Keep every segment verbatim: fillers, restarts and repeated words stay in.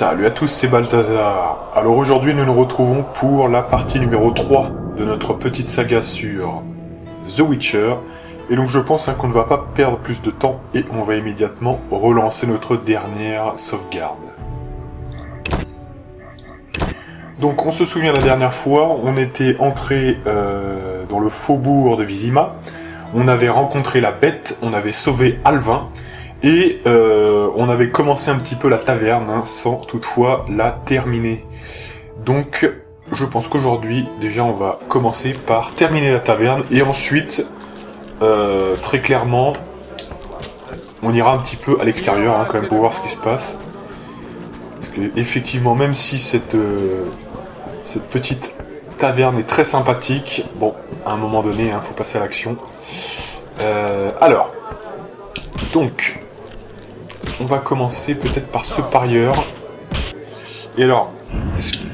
Salut à tous, c'est Balthazar. Alors aujourd'hui nous nous retrouvons pour la partie numéro trois de notre petite saga sur The Witcher. Et donc je pense hein, qu'on ne va pas perdre plus de temps et on va immédiatement relancer notre dernière sauvegarde. Donc on se souvient la dernière fois, on était entré euh, dans le faubourg de Vizima. On avait rencontré la bête, on avait sauvé Alvin. Et euh, on avait commencé un petit peu la taverne, hein, sans toutefois la terminer. Donc, je pense qu'aujourd'hui, déjà, on va commencer par terminer la taverne. Et ensuite, euh, très clairement, on ira un petit peu à l'extérieur, hein, quand même, pour voir ce qui se passe. Parce que, effectivement, même si cette, euh, cette petite taverne est très sympathique, bon, à un moment donné, il hein, faut passer à l'action. Euh, alors, donc... on va commencer peut-être par ce parieur. Et alors,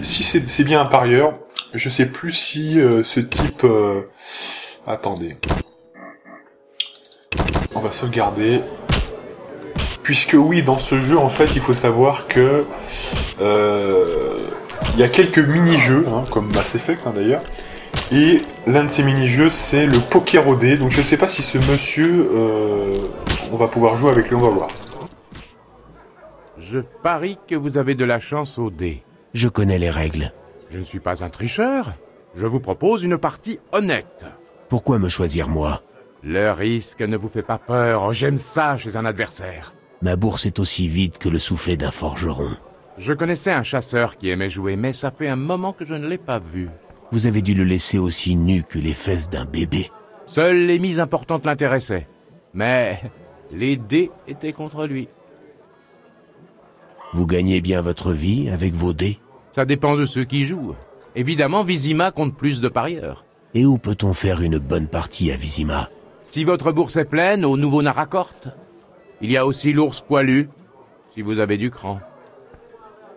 si c'est bien un parieur, je sais plus si euh, ce type... Euh... Attendez. On va sauvegarder. Puisque oui, dans ce jeu, en fait, il faut savoir que... Euh, il y a quelques mini-jeux, hein, comme Mass Effect hein, d'ailleurs. Et l'un de ces mini-jeux, c'est le Poker aux Dés. Donc je sais pas si ce monsieur... Euh, on va pouvoir jouer avec lui, on va voir. Je parie que vous avez de la chance au dé. Je connais les règles. Je ne suis pas un tricheur. Je vous propose une partie honnête. Pourquoi me choisir, moi? Le risque ne vous fait pas peur. J'aime ça chez un adversaire. Ma bourse est aussi vide que le soufflet d'un forgeron. Je connaissais un chasseur qui aimait jouer, mais ça fait un moment que je ne l'ai pas vu. Vous avez dû le laisser aussi nu que les fesses d'un bébé. Seules les mises importantes l'intéressaient. Mais les dés étaient contre lui. Vous gagnez bien votre vie avec vos dés? Ça dépend de ceux qui jouent. Évidemment, Vizima compte plus de parieurs. Et où peut-on faire une bonne partie à Vizima? Si votre bourse est pleine, au nouveau Narracorte. Il y a aussi l'ours poilu, si vous avez du cran.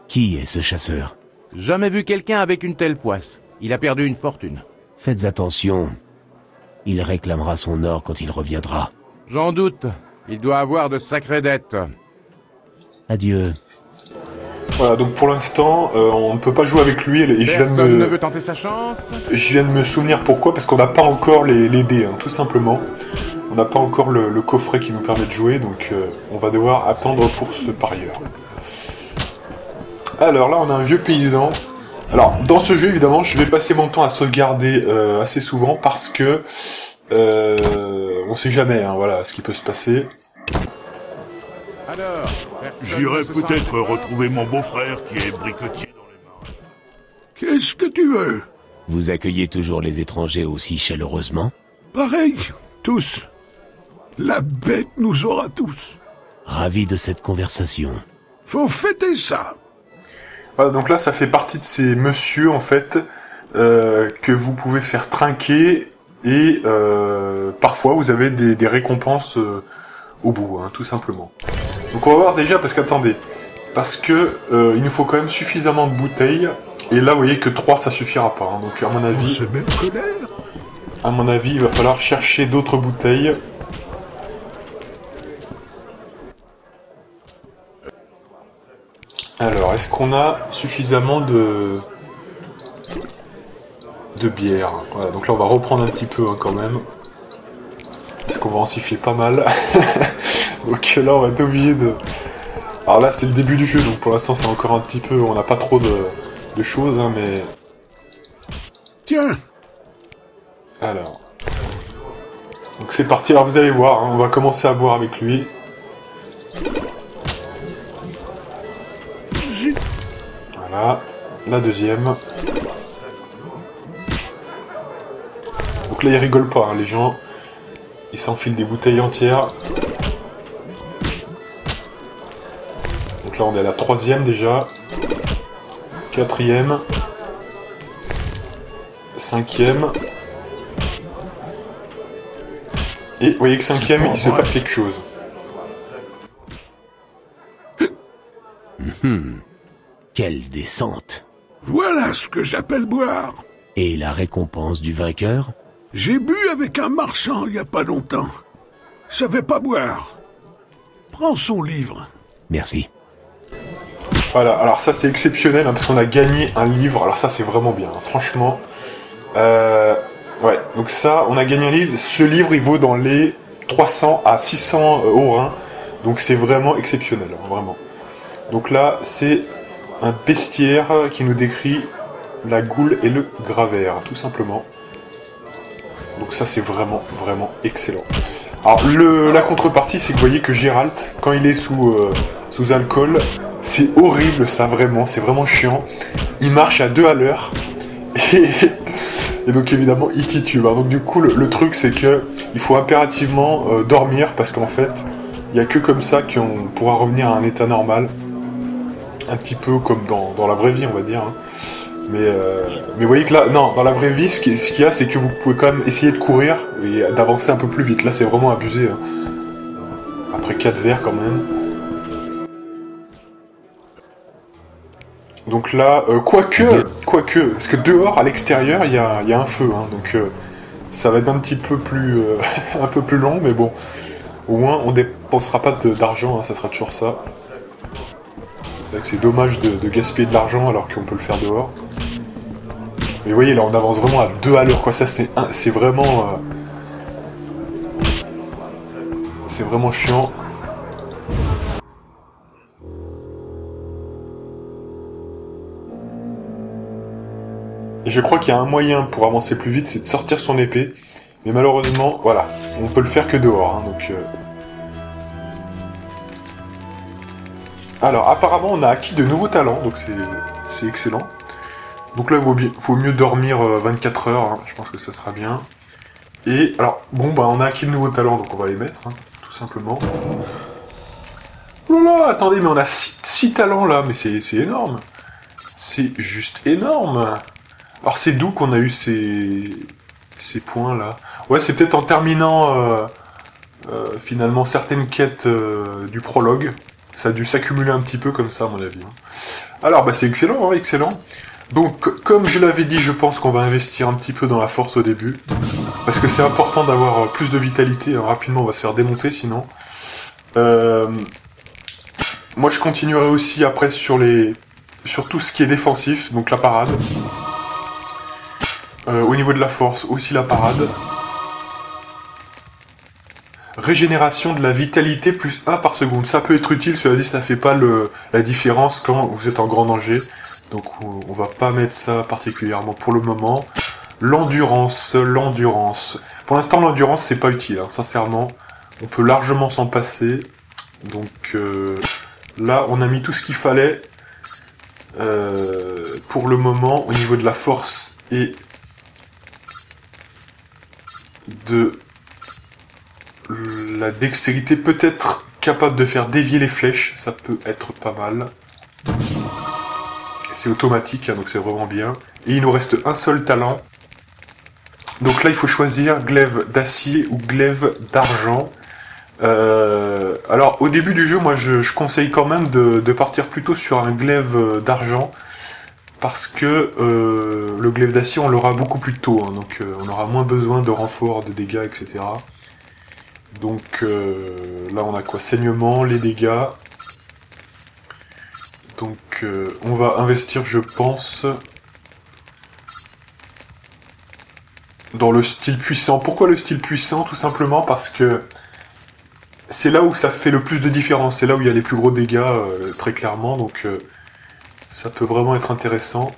Qui est ce chasseur? Jamais vu quelqu'un avec une telle poisse. Il a perdu une fortune. Faites attention. Il réclamera son or quand il reviendra. J'en doute. Il doit avoir de sacrées dettes. Adieu. Voilà, donc pour l'instant, euh, on ne peut pas jouer avec lui. Et Personne je viens de me... ne veut tenter sa chance. Je viens de me souvenir pourquoi, parce qu'on n'a pas encore les, les dés, hein, tout simplement. On n'a pas encore le, le coffret qui nous permet de jouer, donc euh, on va devoir attendre pour ce parieur. Alors là, on a un vieux paysan. Alors, dans ce jeu, évidemment, je vais passer mon temps à sauvegarder euh, assez souvent, parce que euh, on sait jamais, hein, voilà, ce qui peut se passer. J'irai peut-être retrouver mon beau-frère qui est briquetier dans les marais. Qu'est-ce que tu veux? Vous accueillez toujours les étrangers aussi chaleureusement? Pareil, tous. La bête nous aura tous. Ravi de cette conversation. Faut fêter ça. Voilà, donc là, ça fait partie de ces messieurs, en fait, euh, que vous pouvez faire trinquer. Et euh, parfois, vous avez des, des récompenses... Euh, au bout, hein, tout simplement. Donc on va voir déjà, parce qu'attendez, parce que euh, il nous faut quand même suffisamment de bouteilles, et là vous voyez que trois ça suffira pas, hein, donc à mon avis, à mon avis il va falloir chercher d'autres bouteilles. Alors, est-ce qu'on a suffisamment de de bière? Voilà, donc là on va reprendre un petit peu hein, quand même. Parce qu'on va en siffler pas mal. Donc là on va être obligé de... Alors là c'est le début du jeu, donc pour l'instant c'est encore un petit peu... On n'a pas trop de, de choses, hein, mais... Tiens. Alors... Donc c'est parti, alors vous allez voir, hein, on va commencer à boire avec lui. Voilà, la deuxième. Donc là ils rigolent pas, hein, les gens. Il s'enfile des bouteilles entières. Donc là on est à la troisième déjà. Quatrième. Cinquième. Et vous voyez que cinquième, il se passe quelque chose. Mmh. Quelle descente. Voilà ce que j'appelle boire. Et la récompense du vainqueur ? J'ai bu avec un marchand il n'y a pas longtemps. Je savais pas boire. Prends son livre. Merci. Voilà, alors ça c'est exceptionnel, hein, parce qu'on a gagné un livre. Alors ça c'est vraiment bien, hein, franchement. Euh, ouais, donc ça, on a gagné un livre. Ce livre, il vaut dans les trois cents à six cents euh, orins. Donc c'est vraiment exceptionnel, hein, vraiment. Donc là, c'est un bestiaire qui nous décrit la goule et le gravère, tout simplement. Donc ça c'est vraiment, vraiment excellent. Alors le, la contrepartie, c'est que vous voyez que Géralt, quand il est sous, euh, sous alcool, c'est horrible ça, vraiment, c'est vraiment chiant. Il marche à deux à l'heure, et, et donc évidemment il titube. Alors, donc du coup le, le truc c'est que il faut impérativement euh, dormir, parce qu'en fait, il n'y a que comme ça qu'on pourra revenir à un état normal. Un petit peu comme dans, dans la vraie vie, on va dire. Hein. Mais, euh, mais vous voyez que là, non, dans la vraie vie, ce qu'il y a, c'est que vous pouvez quand même essayer de courir et d'avancer un peu plus vite. Là, c'est vraiment abusé. Hein. Après quatre verres, quand même. Donc là, euh, quoique, quoique, parce que dehors, à l'extérieur, il y a, y a un feu. Hein, donc, euh, ça va être un petit peu plus, euh, un peu plus long, mais bon. Au moins, on dépensera pas d'argent, hein, ça sera toujours ça. C'est dommage de, de gaspiller de l'argent alors qu'on peut le faire dehors. Mais vous voyez, là, on avance vraiment à deux à l'heure, quoi. Ça, c'est vraiment... Euh... C'est vraiment chiant. Et je crois qu'il y a un moyen pour avancer plus vite, c'est de sortir son épée. Mais malheureusement, voilà, on peut le faire que dehors, hein, donc... Euh... Alors, apparemment, on a acquis de nouveaux talents, donc c'est excellent. Donc là, il vaut, faut mieux dormir euh, vingt-quatre heures, hein, je pense que ça sera bien. Et, alors, bon, bah, on a acquis de nouveaux talents, donc on va les mettre, hein, tout simplement. Oh là là, attendez, mais on a six talents, là, mais c'est énorme. C'est juste énorme. Alors, c'est d'où qu'on a eu ces, ces points, là? Ouais, c'est peut-être en terminant, euh, euh, finalement, certaines quêtes euh, du prologue. Ça a dû s'accumuler un petit peu comme ça, à mon avis. Alors, bah, c'est excellent, hein, excellent. Donc, comme je l'avais dit, je pense qu'on va investir un petit peu dans la force au début. Parce que c'est important d'avoir plus de vitalité. Hein. Rapidement, on va se faire démonter, sinon. Euh... Moi, je continuerai aussi après sur les... sur tout ce qui est défensif, donc la parade. Euh, au niveau de la force, aussi la parade. Régénération de la vitalité plus un par seconde. Ça peut être utile, cela dit, ça fait pas le, la différence quand vous êtes en grand danger. Donc on, on va pas mettre ça particulièrement pour le moment. L'endurance, l'endurance. Pour l'instant, l'endurance, c'est pas utile, hein, sincèrement. On peut largement s'en passer. Donc euh, là, on a mis tout ce qu'il fallait euh, pour le moment au niveau de la force et de... la dextérité, peut-être capable de faire dévier les flèches, ça peut être pas mal. C'est automatique, hein, donc c'est vraiment bien. Et il nous reste un seul talent. Donc là, il faut choisir glaive d'acier ou glaive d'argent. Euh, alors, au début du jeu, moi, je, je conseille quand même de, de partir plutôt sur un glaive d'argent, parce que euh, le glaive d'acier, on l'aura beaucoup plus tôt, hein, donc euh, on aura moins besoin de renforts, de dégâts, et cetera. Donc euh, là on a quoi? Saignement, les dégâts. Donc euh, on va investir, je pense, dans le style puissant. Pourquoi le style puissant? Tout simplement parce que c'est là où ça fait le plus de différence. C'est là où il y a les plus gros dégâts, euh, très clairement. Donc euh, ça peut vraiment être intéressant.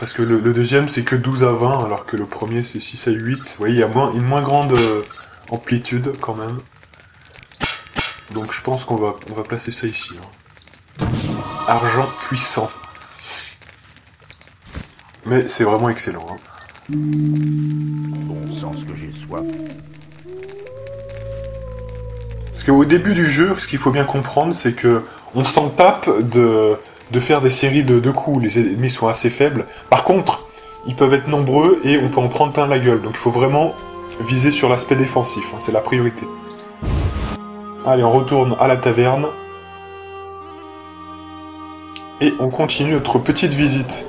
Parce que le, le deuxième c'est que douze à vingt, alors que le premier c'est six à huit. Vous voyez, il y a moins, une moins grande... Euh, amplitude quand même. Donc je pense qu'on va on va placer ça ici. Hein. Argent puissant. Mais c'est vraiment excellent. Hein. Bon sens que j'ai soif. Parce qu'au début du jeu, ce qu'il faut bien comprendre, c'est que on s'en tape de, de faire des séries de, de coups. Les ennemis sont assez faibles. Par contre, ils peuvent être nombreux et on peut en prendre plein la gueule. Donc il faut vraiment viser sur l'aspect défensif, hein, c'est la priorité. Allez, on retourne à la taverne. Et on continue notre petite visite.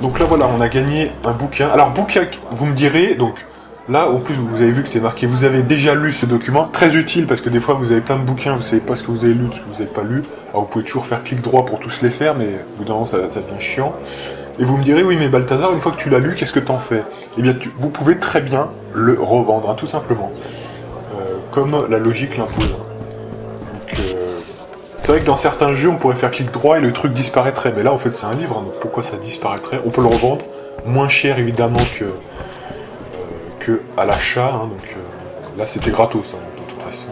Donc là, voilà, on a gagné un bouquin. Alors, bouquin, vous me direz, donc, Là, au plus, vous avez vu que c'est marqué. Vous avez déjà lu ce document, très utile parce que des fois, vous avez plein de bouquins, vous ne savez pas ce que vous avez lu, ce que vous n'avez pas lu. Alors, vous pouvez toujours faire clic droit pour tous les faire, mais au bout d'un moment, ça, ça devient chiant. Et vous me direz, oui, mais Balthazar, une fois que tu l'as lu, qu'est-ce que t'en fais? Eh bien, tu, vous pouvez très bien le revendre, hein, tout simplement, euh, comme la logique l'impose. Donc, euh, c'est vrai que dans certains jeux, on pourrait faire clic droit et le truc disparaîtrait. Mais là, en fait, c'est un livre, hein, donc pourquoi ça disparaîtrait? On peut le revendre, moins cher, évidemment, que... Que à l'achat, hein, donc euh, là c'était gratos, hein, de toute façon.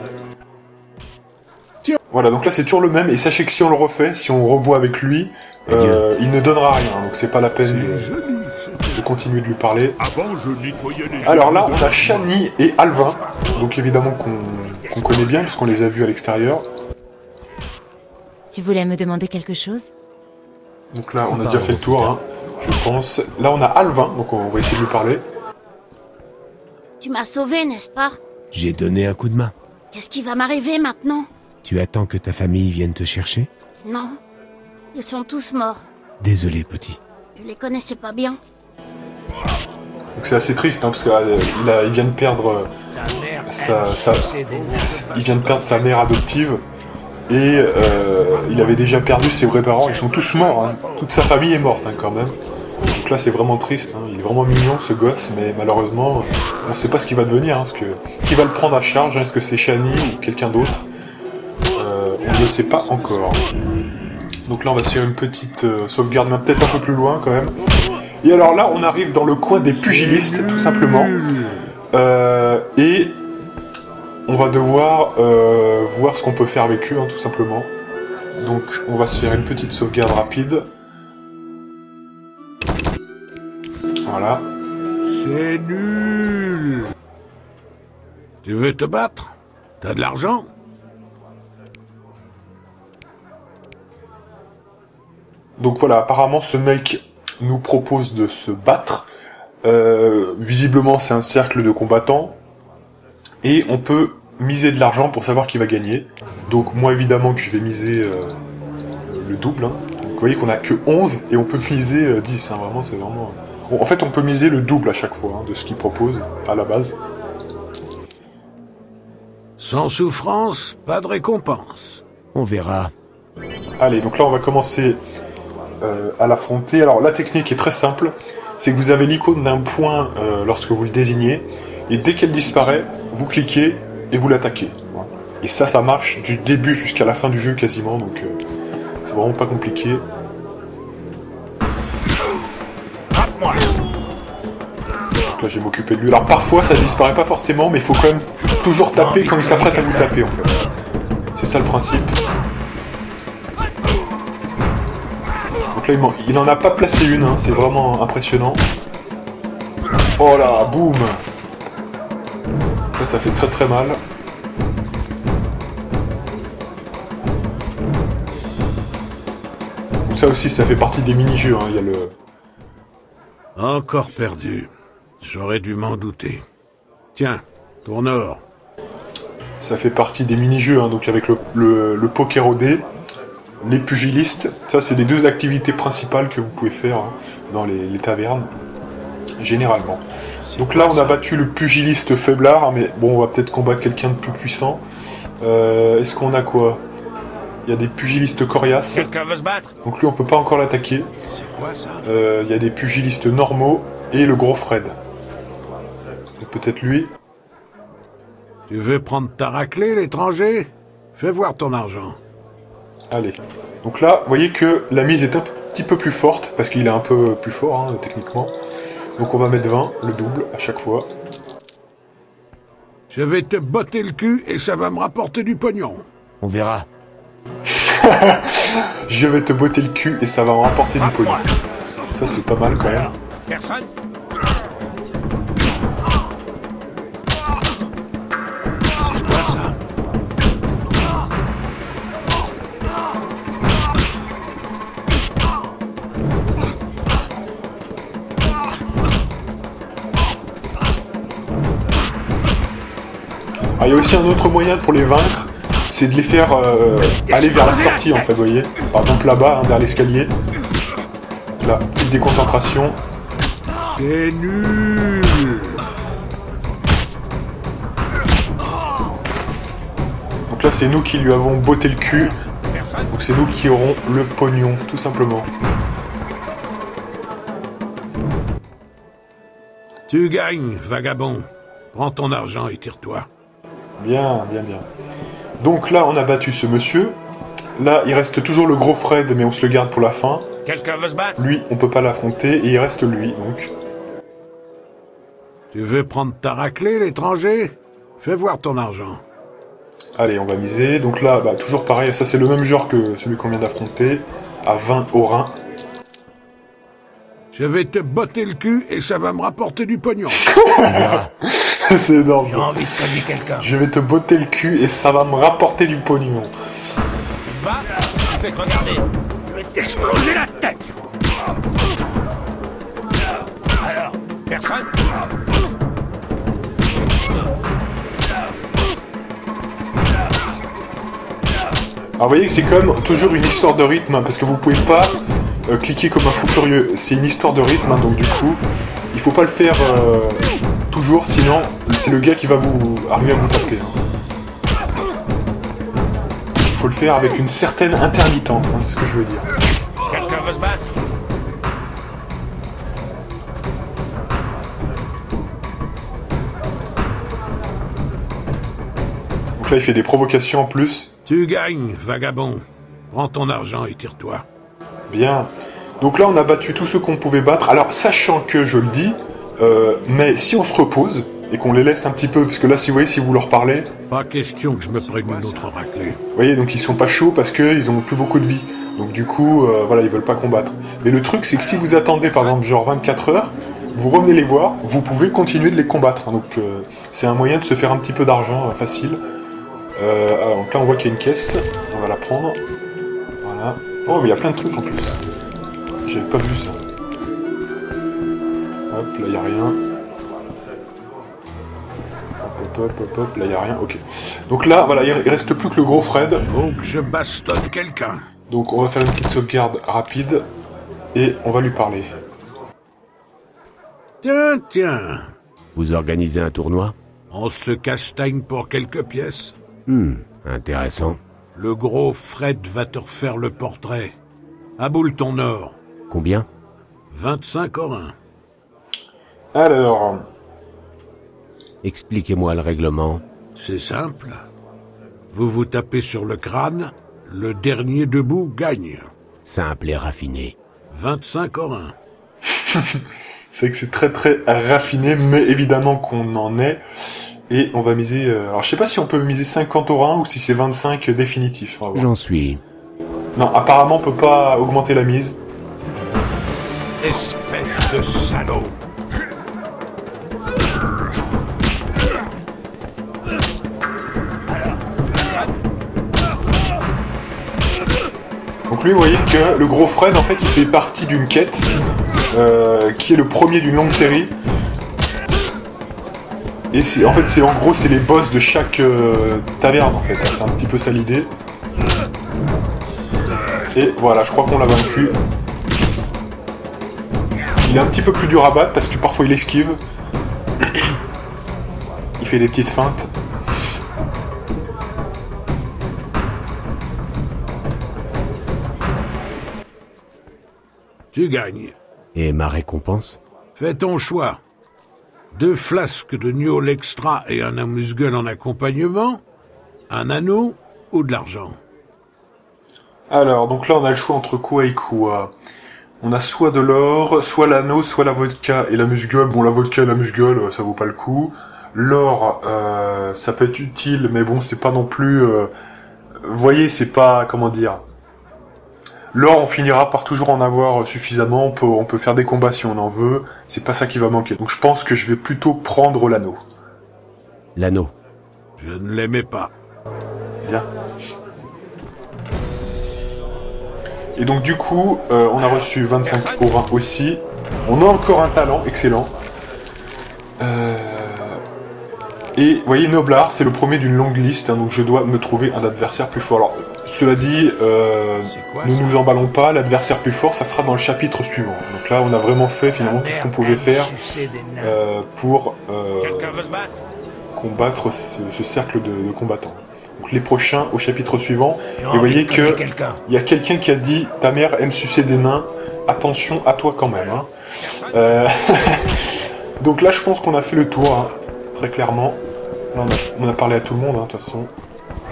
Voilà, donc là c'est toujours le même, et sachez que si on le refait, si on reboit avec lui, euh, il ne donnera rien, donc c'est pas la peine de, de continuer de lui parler. Alors là on a Chani et Alvin, donc évidemment qu'on qu'on connaît bien, puisqu'on les a vus à l'extérieur. Tu voulais me demander quelque chose? Donc là on a déjà fait le tour, hein, je pense. Là on a Alvin, donc on va essayer de lui parler. Tu m'as sauvé, n'est-ce pas? J'ai donné un coup de main. Qu'est-ce qui va m'arriver maintenant? Tu attends que ta famille vienne te chercher? Non. Ils sont tous morts. Désolé, petit. Je les connaissais pas bien. Donc c'est assez triste, hein, parce qu'il euh, vient de perdre euh, sa, sa, il vient de perdre sa mère adoptive. Et euh, il avait déjà perdu ses vrais parents. Ils sont tous morts, hein. Toute sa famille est morte, hein, quand même. Donc là c'est vraiment triste, hein. Il est vraiment mignon ce gosse, mais malheureusement on ne sait pas ce qu'il va devenir, hein, ce que... qui va le prendre à charge, hein, est-ce que c'est Shani ou quelqu'un d'autre, euh, on ne le sait pas encore. Donc là on va se faire une petite euh, sauvegarde, mais peut-être un peu plus loin quand même. Et alors là on arrive dans le coin des pugilistes tout simplement, euh, et on va devoir euh, voir ce qu'on peut faire avec eux, hein, tout simplement. Donc on va se faire une petite sauvegarde rapide. Voilà. C'est nul. Tu veux te battre? T'as de l'argent? Donc voilà, apparemment ce mec nous propose de se battre. Euh, visiblement c'est un cercle de combattants. Et on peut miser de l'argent pour savoir qui va gagner. Donc moi évidemment que je vais miser euh, le double. Hein. Donc, vous voyez qu'on a que onze et on peut miser euh, dix. Hein. Vraiment c'est vraiment... En fait, on peut miser le double à chaque fois, hein, de ce qu'il propose, à la base. Sans souffrance, pas de récompense. On verra. Allez, donc là, on va commencer euh, à l'affronter. Alors, la technique est très simple. C'est que vous avez l'icône d'un point euh, lorsque vous le désignez. Et dès qu'elle disparaît, vous cliquez et vous l'attaquez. Et ça, ça marche du début jusqu'à la fin du jeu quasiment. Donc, euh, c'est vraiment pas compliqué. Là, je vais m'occuper de lui. Alors parfois ça disparaît pas forcément, mais il faut quand même toujours taper quand il s'apprête à vous taper en fait. C'est ça le principe. Donc là il en a pas placé une, hein. C'est vraiment impressionnant. Oh là, boum. Là ça fait très très mal. Donc ça aussi ça fait partie des mini-jeux, hein. Il y a le... Encore perdu. J'aurais dû m'en douter. Tiens, tourne or. Ça fait partie des mini-jeux, hein, donc avec le, le, le poker aux dés, les pugilistes. Ça, c'est les deux activités principales que vous pouvez faire, hein, dans les, les tavernes, généralement. Donc là, on a battu le pugiliste faiblard, hein, mais bon, on va peut-être combattre quelqu'un de plus puissant. Euh, Est-ce qu'on a quoi? Il y a des pugilistes coriaces. Quelqu'un veut se battre? Donc lui, on peut pas encore l'attaquer. C'est quoi ça? Euh, il y a des pugilistes normaux et le gros Fred. Peut-être lui. Tu veux prendre ta raclée, l'étranger? Fais voir ton argent. Allez. Donc là, vous voyez que la mise est un petit peu plus forte, parce qu'il est un peu plus fort, hein, techniquement. Donc on va mettre vingt, le double, à chaque fois. Je vais te botter le cul et ça va me rapporter du pognon. On verra. Je vais te botter le cul et ça va me rapporter du pognon. Ça, c'est pas mal, quand même. Personne? Ah, il y a aussi un autre moyen pour les vaincre, c'est de les faire euh, aller vers la sortie en fait, vous voyez. Par exemple là-bas, hein, vers l'escalier. Là, petite déconcentration. C'est nul. Donc là, c'est nous qui lui avons botté le cul. Donc c'est nous qui aurons le pognon, tout simplement. Tu gagnes, vagabond. Prends ton argent et tire-toi. Bien, bien, bien. Donc là, on a battu ce monsieur. Là, il reste toujours le gros Fred, mais on se le garde pour la fin. Quelqu'un veut se battre? Lui, on peut pas l'affronter, et il reste lui, donc. Tu veux prendre ta raclée, l'étranger? Fais voir ton argent. Allez, on va miser. Donc là, bah, toujours pareil, ça c'est le même genre que celui qu'on vient d'affronter, à vingt orins. Je vais te botter le cul et ça va me rapporter du pognon. C'est énorme. J'ai envie de cogner quelqu'un. Je vais te botter le cul et ça va me rapporter du pognon. Bah, fais que regarder. Je vais t'exploser la tête. Alors, personne. Alors vous voyez que c'est comme toujours une histoire de rythme, hein, parce que vous pouvez pas euh, cliquer comme un fou furieux. C'est une histoire de rythme, hein, donc du coup, il faut pas le faire euh, toujours, sinon c'est le gars qui va vous arriver à vous taper. Il faut le faire avec une certaine intermittence, hein, c'est ce que je veux dire. Quelqu'un veut se battre ? Donc là, il fait des provocations en plus. Tu gagnes, vagabond. Prends ton argent et tire-toi. Bien. Donc là, on a battu tous ceux qu'on pouvait battre. Alors, sachant que, je le dis, euh, mais si on se repose et qu'on les laisse un petit peu, parce que là, si vous voyez, si vous leur parlez... Pas question que je me prenne une autre raclée. Vous voyez, donc ils sont pas chauds parce qu'ils ont plus beaucoup de vie. Donc du coup, euh, voilà, ils veulent pas combattre. Mais le truc, c'est que si vous attendez, par exemple, genre vingt-quatre heures, vous revenez les voir, vous pouvez continuer de les combattre. Donc euh, c'est un moyen de se faire un petit peu d'argent euh, facile. Euh, alors, donc là on voit qu'il y a une caisse, on va la prendre, voilà. Oh mais il y a plein de trucs en plus, j'avais pas vu ça. Hop, là il n'y a rien. Hop, hop, hop, hop, là il n'y a rien, ok. Donc là, voilà, il reste plus que le gros Fred. Faut que je bastonne quelqu'un. Donc on va faire une petite sauvegarde rapide, et on va lui parler. Tiens, tiens. Vous organisez un tournoi? On se castagne pour quelques pièces. Hmm, intéressant. Le gros Fred va te refaire le portrait. Aboule ton or. Combien? vingt-cinq orins. Alors... Expliquez-moi le règlement. C'est simple. Vous vous tapez sur le crâne, le dernier debout gagne. Simple et raffiné. vingt-cinq orins. C'est que c'est très très raffiné, mais évidemment qu'on en est. Et on va miser... Euh... Alors je sais pas si on peut miser cinquante orins ou si c'est vingt-cinq définitif. J'en suis. Non, apparemment on peut pas augmenter la mise. Espèce de salaud. Donc lui, vous voyez que le gros Fred, en fait, il fait partie d'une quête... Euh, qui est le premier d'une longue série. Et c'est en fait c'est en gros c'est les boss de chaque euh, taverne en fait. C'est un petit peu ça l'idée. Et voilà, je crois qu'on l'a vaincu. Il est un petit peu plus dur à battre parce que parfois il esquive. Il fait des petites feintes. Tu gagnes. Et ma récompense? Fais ton choix. Deux flasques de gnôle extra et un amuse-gueule en accompagnement, un anneau ou de l'argent. Alors, donc là on a le choix entre quoi et quoi. On a soit de l'or, soit l'anneau, soit la vodka et l'amuse-gueule. Bon, la vodka et l'amuse-gueule, ça vaut pas le coup. L'or, euh, ça peut être utile, mais bon, c'est pas non plus... Euh... Vous voyez, c'est pas... Comment dire? L'or, on finira par toujours en avoir suffisamment, on peut, on peut faire des combats si on en veut, c'est pas ça qui va manquer. Donc je pense que je vais plutôt prendre l'anneau. L'anneau. Je ne l'aimais pas. Bien. Et donc du coup, euh, on a reçu vingt-cinq orins aussi. On a encore un talent, excellent. Euh... Et vous voyez, Noblar, c'est le premier d'une longue liste, hein, donc je dois me trouver un adversaire plus fort. Alors, cela dit, euh, quoi, ne nous emballons pas, l'adversaire plus fort, ça sera dans le chapitre suivant. Donc là, on a vraiment fait finalement tout ce qu'on pouvait faire euh, pour euh, combattre ce, ce cercle de, de combattants. donc les prochains au chapitre suivant. Et vous voyez que il y a quelqu'un qui a dit « Ta mère aime sucer des nains, attention à toi quand même. Hein. » euh... Donc là, je pense qu'on a fait le tour, hein, très clairement. Là, on a, on a parlé à tout le monde, de hein, toute façon.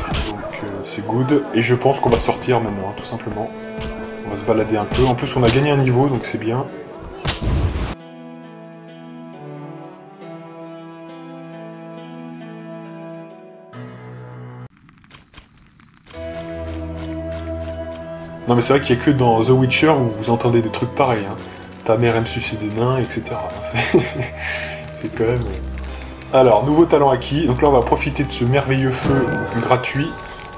Donc euh, c'est good. Et je pense qu'on va sortir maintenant, hein, tout simplement. On va se balader un peu. En plus, on a gagné un niveau, donc c'est bien. Non mais c'est vrai qu'il n'y a que dans The Witcher où vous entendez des trucs pareils, hein. Ta mère aime sucer des nains, et cetera. C'est quand même... Alors, nouveau talent acquis. Donc là, on va profiter de ce merveilleux feu gratuit.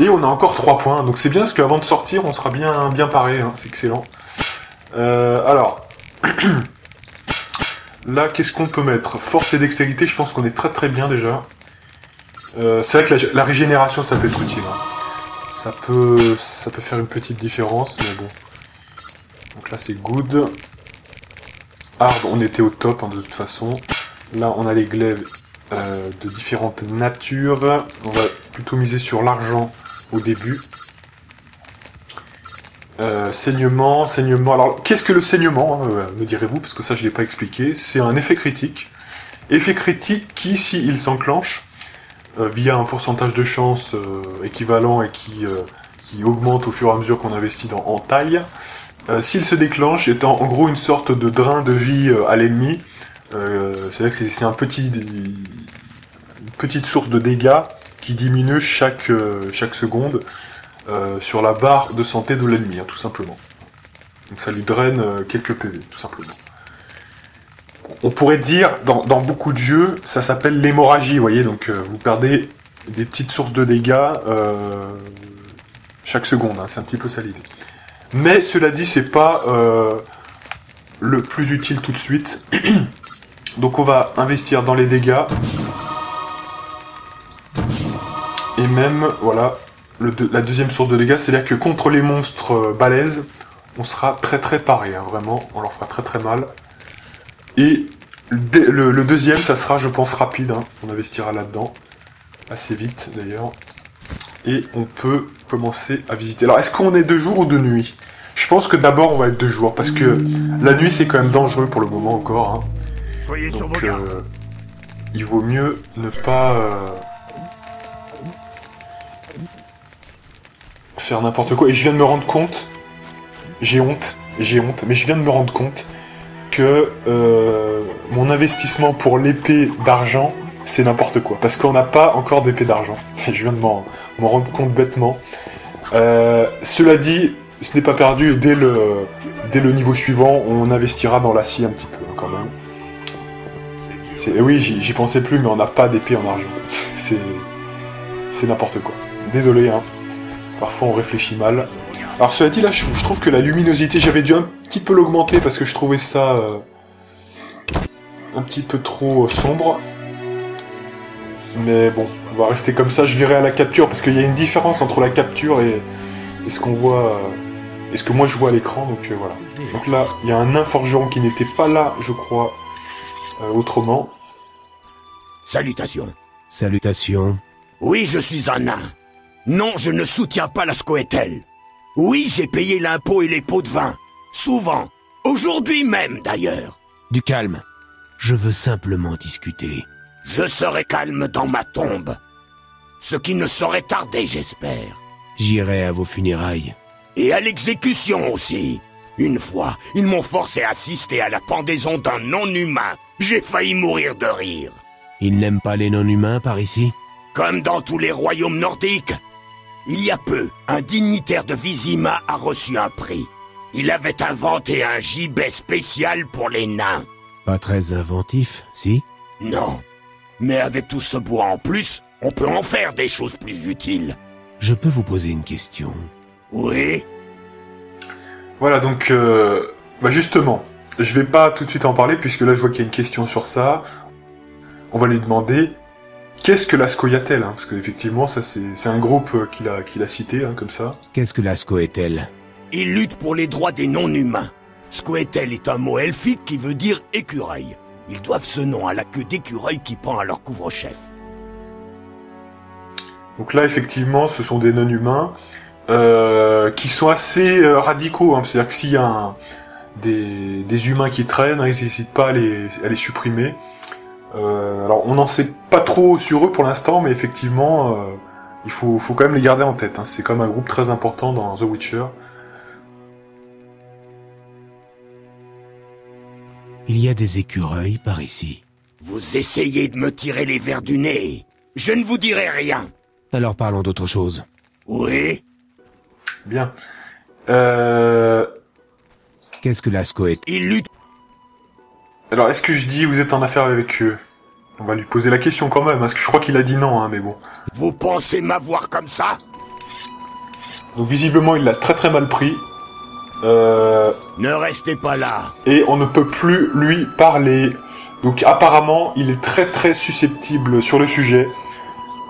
Et on a encore trois points. Donc c'est bien, parce qu'avant de sortir, on sera bien, bien paré, hein. C'est excellent. Euh, alors... Là, qu'est-ce qu'on peut mettre? Force et dextérité, je pense qu'on est très très bien déjà. Euh, c'est vrai que la, la régénération, ça peut être utile, hein. Ça peut, ça peut faire une petite différence, mais bon. Donc là, c'est good. Hard, on était au top, hein, de toute façon. Là, on a les glaives euh, de différentes natures. On va plutôt miser sur l'argent au début. Euh, saignement, saignement. Alors, qu'est-ce que le saignement, hein, me direz-vous? Parce que ça, je ne l'ai pas expliqué. C'est un effet critique. Effet critique qui, s'il s'enclenche, Euh, via un pourcentage de chance euh, équivalent et qui, euh, qui augmente au fur et à mesure qu'on investit dans, en taille. Euh, S'il se déclenche, étant en gros une sorte de drain de vie euh, à l'ennemi, euh, c'est vrai que c'est un petit, une petite source de dégâts qui diminue chaque, euh, chaque seconde euh, sur la barre de santé de l'ennemi, hein, tout simplement. Donc ça lui draine euh, quelques P V, tout simplement. On pourrait dire, dans, dans beaucoup de jeux, ça s'appelle l'hémorragie, vous voyez, donc euh, vous perdez des petites sources de dégâts euh, chaque seconde, hein, c'est un petit peu ça l'idée. Mais cela dit, c'est pas euh, le plus utile tout de suite, donc on va investir dans les dégâts, et même, voilà, le de, la deuxième source de dégâts, c'est-à-dire que contre les monstres euh, balèzes, on sera très très paré, hein, vraiment, on leur fera très très mal. Et le, le deuxième, ça sera, je pense, rapide, hein. On investira là-dedans, assez vite d'ailleurs. Et on peut commencer à visiter. Alors, est-ce qu'on est de jour ou de nuit? Je pense que d'abord, on va être de jour, parce que la nuit, c'est quand même dangereux pour le moment encore, hein. Donc, euh, il vaut mieux ne pas euh, faire n'importe quoi. Et je viens de me rendre compte, j'ai honte, j'ai honte, mais je viens de me rendre compte que euh, mon investissement pour l'épée d'argent, c'est n'importe quoi. Parce qu'on n'a pas encore d'épée d'argent. Je viens de m'en rendre compte bêtement. Euh, cela dit, ce n'est pas perdu. Dès le, dès le niveau suivant, on investira dans l'acier un petit peu, hein, quand même. Et oui, j'y pensais plus, mais on n'a pas d'épée en argent. C'est n'importe quoi. Désolé, hein. Parfois, on réfléchit mal. Alors cela dit, là, je, je trouve que la luminosité, j'avais dû un petit peu l'augmenter parce que je trouvais ça euh, un petit peu trop euh, sombre. Mais bon, on va rester comme ça, je verrai à la capture, parce qu'il y a une différence entre la capture et, et ce qu'on voit, euh, et ce que moi je vois à l'écran, donc euh, voilà. Donc là, il y a un nain forgeron qui n'était pas là, je crois, euh, autrement. Salutations. Salutations. Oui, je suis un nain. Non, je ne soutiens pas la Scoia'tael. Oui, j'ai payé l'impôt et les pots de vin. Souvent. Aujourd'hui même, d'ailleurs. Du calme. Je veux simplement discuter. Je serai calme dans ma tombe. Ce qui ne saurait tarder, j'espère. J'irai à vos funérailles. Et à l'exécution aussi. Une fois, ils m'ont forcé à assister à la pendaison d'un non-humain. J'ai failli mourir de rire. Ils n'aiment pas les non-humains par ici? Comme dans tous les royaumes nordiques. Il y a peu, un dignitaire de Vizima a reçu un prix. Il avait inventé un gibet spécial pour les nains. Pas très inventif, si? Non. Mais avec tout ce bois en plus, on peut en faire des choses plus utiles. Je peux vous poser une question? Oui. Voilà, donc... Euh, bah justement, je vais pas tout de suite en parler, puisque là je vois qu'il y a une question sur ça. On va lui demander... Qu'est-ce que la Scoia'tael, hein? Parce qu'effectivement, c'est un groupe qu'il a, qu'il a cité, hein, comme ça. Qu'est-ce que la Scoia'tael? Il lutte pour les droits des non-humains. Scoia'tael est un mot elfique qui veut dire écureuil. Ils doivent ce nom à la queue d'écureuil qui pend à leur couvre-chef. Donc là, effectivement, ce sont des non-humains euh, qui sont assez euh, radicaux. Hein. C'est-à-dire que s'il y a un, des, des humains qui traînent, hein, ils n'hésitent pas à les, à les supprimer. Euh, alors, on n'en sait pas trop sur eux pour l'instant, mais effectivement, euh, il faut, faut quand même les garder en tête. Hein. C'est quand même un groupe très important dans The Witcher. Il y a des écureuils par ici. Vous essayez de me tirer les vers du nez. Je ne vous dirai rien. Alors parlons d'autre chose. Oui. Bien. Euh... Qu'est-ce que la Scoët? Il lutte. Alors, est-ce que je dis vous êtes en affaire avec eux? On va lui poser la question quand même, parce que je crois qu'il a dit non, hein, mais bon. Vous pensez m'avoir comme ça? Donc visiblement, il l'a très très mal pris. Euh... Ne restez pas là. Et on ne peut plus lui parler. Donc apparemment, il est très très susceptible sur le sujet.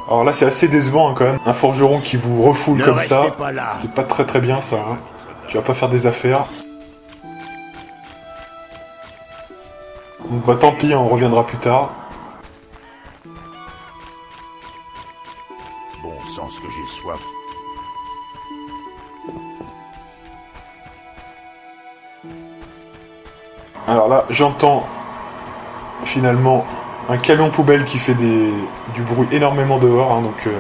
Alors là, c'est assez décevant hein, quand même. Un forgeron qui vous refoule ne comme ça, c'est pas très très bien ça. Hein. Tu vas pas faire des affaires. Donc bah tant pis, hein, on reviendra plus tard. Bon sens que j'ai soif. Alors là, j'entends finalement un camion poubelle qui fait des, du bruit énormément dehors. Hein, donc euh,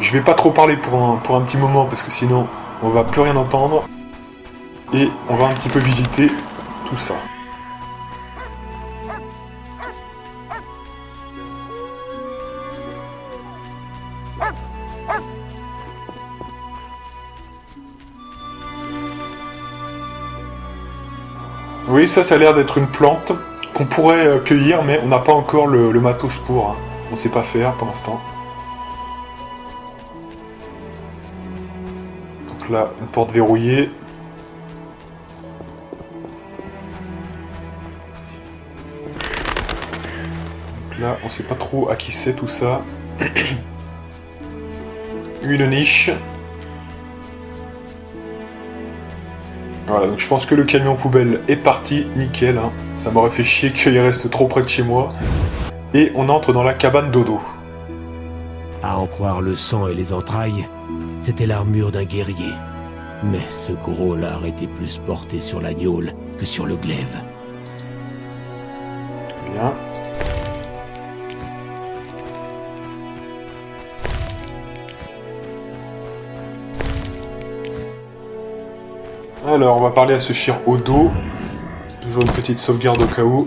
je vais pas trop parler pour un, pour un petit moment parce que sinon on va plus rien entendre. Et on va un petit peu visiter tout ça. Oui, ça, ça a l'air d'être une plante qu'on pourrait cueillir, mais on n'a pas encore le, le matos pour. Hein. On ne sait pas faire pour l'instant. Donc là, une porte verrouillée. Donc là, on ne sait pas trop à qui c'est tout ça. Une niche. Voilà, donc je pense que le camion poubelle est parti, nickel, hein. Ça m'aurait fait chier qu'il reste trop près de chez moi. Et on entre dans la cabane d'Odo. À en croire le sang et les entrailles, c'était l'armure d'un guerrier. Mais ce gros lard était plus porté sur la gnôle que sur le glaive. Bien. Alors, on va parler à ce cher Odo. Toujours une petite sauvegarde au cas où.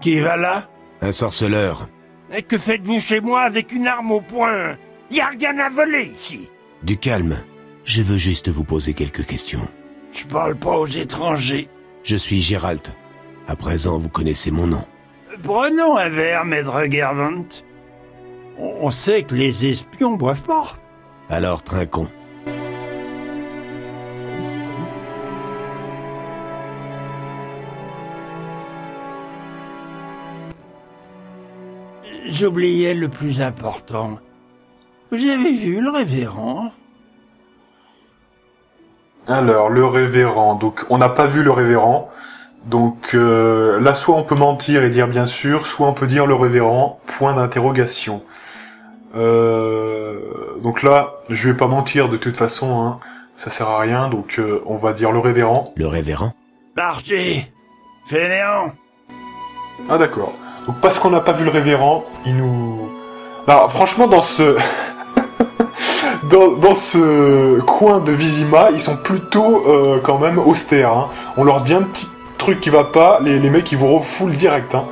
Qui va là? Un sorceleur. Et que faites-vous chez moi avec une arme au poing? Y a rien à voler ici. Du calme. Je veux juste vous poser quelques questions. Je parle pas aux étrangers. Je suis Géralt. À présent, vous connaissez mon nom. Prenons un verre, maître Gervant. On sait que les espions boivent pas. Alors, trinquons. J'oubliais le plus important. Vous avez vu le révérend? Alors, le révérend. Donc, on n'a pas vu le révérend. Donc, euh, là, soit on peut mentir et dire bien sûr, soit on peut dire le révérend, point d'interrogation. Euh, donc là, je vais pas mentir de toute façon, hein, ça sert à rien, donc euh, on va dire le révérend. Le révérend? Marché, fainéant. Ah d'accord. Donc parce qu'on n'a pas vu le révérend, il nous... Alors franchement, dans ce... dans, dans ce coin de Vizima, ils sont plutôt euh, quand même austères. Hein. On leur dit un petit truc qui va pas, les, les mecs ils vous refoulent direct. Hein.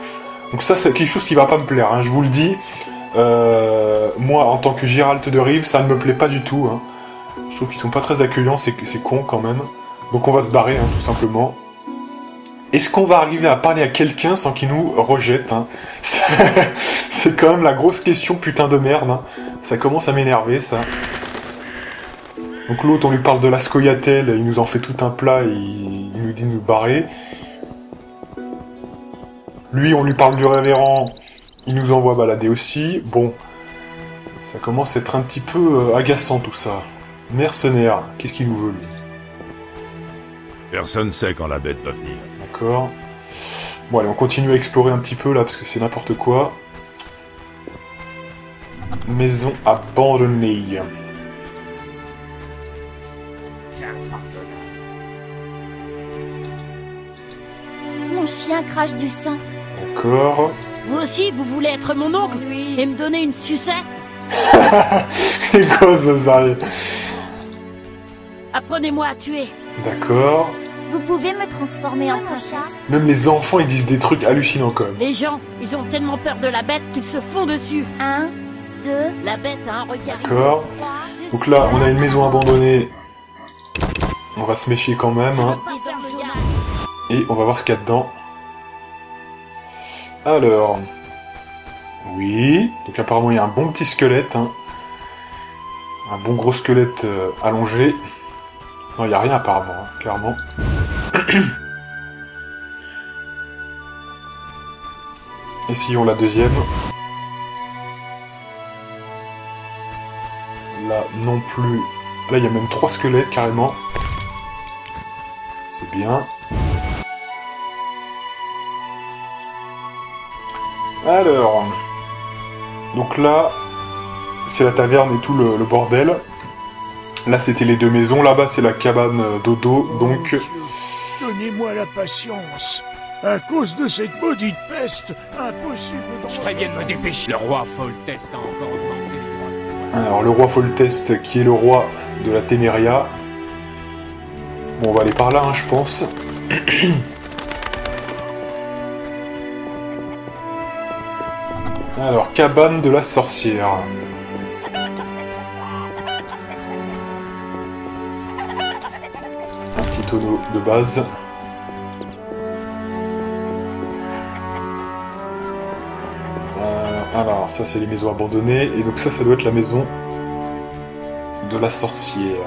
Donc ça c'est quelque chose qui va pas me plaire, hein, je vous le dis. Euh, moi, en tant que Géralt de Rive, ça ne me plaît pas du tout. Hein. Je trouve qu'ils sont pas très accueillants, c'est con quand même. Donc on va se barrer, hein, tout simplement. Est-ce qu'on va arriver à parler à quelqu'un sans qu'il nous rejette, hein? C'est quand même la grosse question, putain de merde. Hein. Ça commence à m'énerver, ça. Donc l'autre, on lui parle de la Scoia'tael, il nous en fait tout un plat, et il nous dit de nous barrer. Lui, on lui parle du révérend... Il nous envoie balader aussi. Bon, ça commence à être un petit peu euh, agaçant tout ça. Mercenaire, qu'est-ce qu'il nous veut lui? Personne sait quand la bête va venir. D'accord. Bon, allez, on continue à explorer un petit peu là, parce que c'est n'importe quoi. Maison abandonnée. Mon chien crache du sang. D'accord. Vous aussi, vous voulez être mon oncle oui. Et me donner une sucette? C'est quoi ce sérieux? Apprenez-moi à tuer. D'accord. Vous pouvez me transformer en chat. Même les enfants, ils disent des trucs hallucinants quand même. Les gens, ils ont tellement peur de la bête qu'ils se font dessus. Un, deux, la bête a un regard. D'accord. Donc là, on a une maison abandonnée. On va se méfier quand même. Hein. Et on va voir ce qu'il y a dedans. Alors... Oui... Donc apparemment il y a un bon petit squelette. Hein. Un bon gros squelette euh, allongé. Non, il n'y a rien apparemment, hein, clairement. Essayons la deuxième. Là non plus... Là il y a même trois squelettes carrément. C'est bien. Alors, donc là, c'est la taverne et tout le, le bordel. Là, c'était les deux maisons. Là-bas, c'est la cabane d'Odo, donc... Oh, donnez-moi la patience. À cause de cette maudite peste, impossible... Je ferais bien de me dépêcher. Le roi Foltest a encore augmenté les droits. Alors, le roi Foltest, qui est le roi de la Ténéria. Bon, on va aller par là, hein, je pense. Alors, cabane de la sorcière. Un petit tonneau de base. Euh, alors, ça c'est les maisons abandonnées. Et donc ça, ça doit être la maison de la sorcière.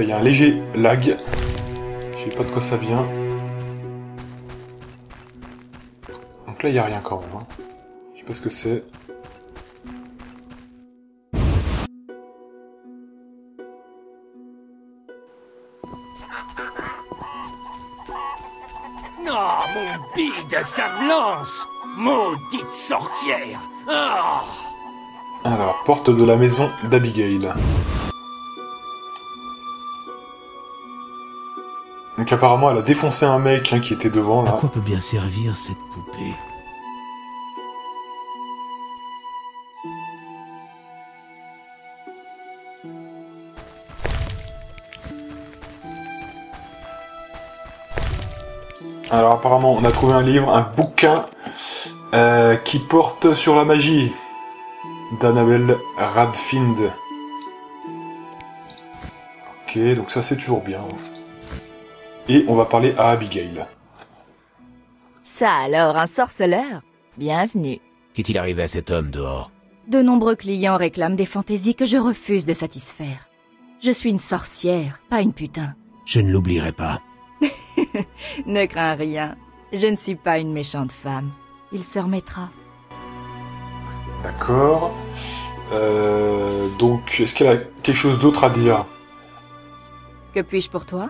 Il y a un léger lag. Je sais pas de quoi ça vient. Donc là, il n'y a rien quand même. Hein. Je sais pas ce que c'est. Non, mon bide, ça me lance. Maudite sorcière. Oh. Alors, porte de la maison d'Abigail. Donc apparemment elle a défoncé un mec hein, qui était devant là. À quoi peut bien servir cette poupée? Alors apparemment on a trouvé un livre, un bouquin euh, qui porte sur la magie d'Annabelle Radfind. Ok, donc ça c'est toujours bien. Hein. Et on va parler à Abigail. Ça alors, un sorceleur? Bienvenue. Qu'est-il arrivé à cet homme dehors? De nombreux clients réclament des fantaisies que je refuse de satisfaire. Je suis une sorcière, pas une putain. Je ne l'oublierai pas. Ne crains rien. Je ne suis pas une méchante femme. Il se remettra. D'accord. Euh, donc, est-ce qu'elle a quelque chose d'autre à dire? Que puis-je pour toi?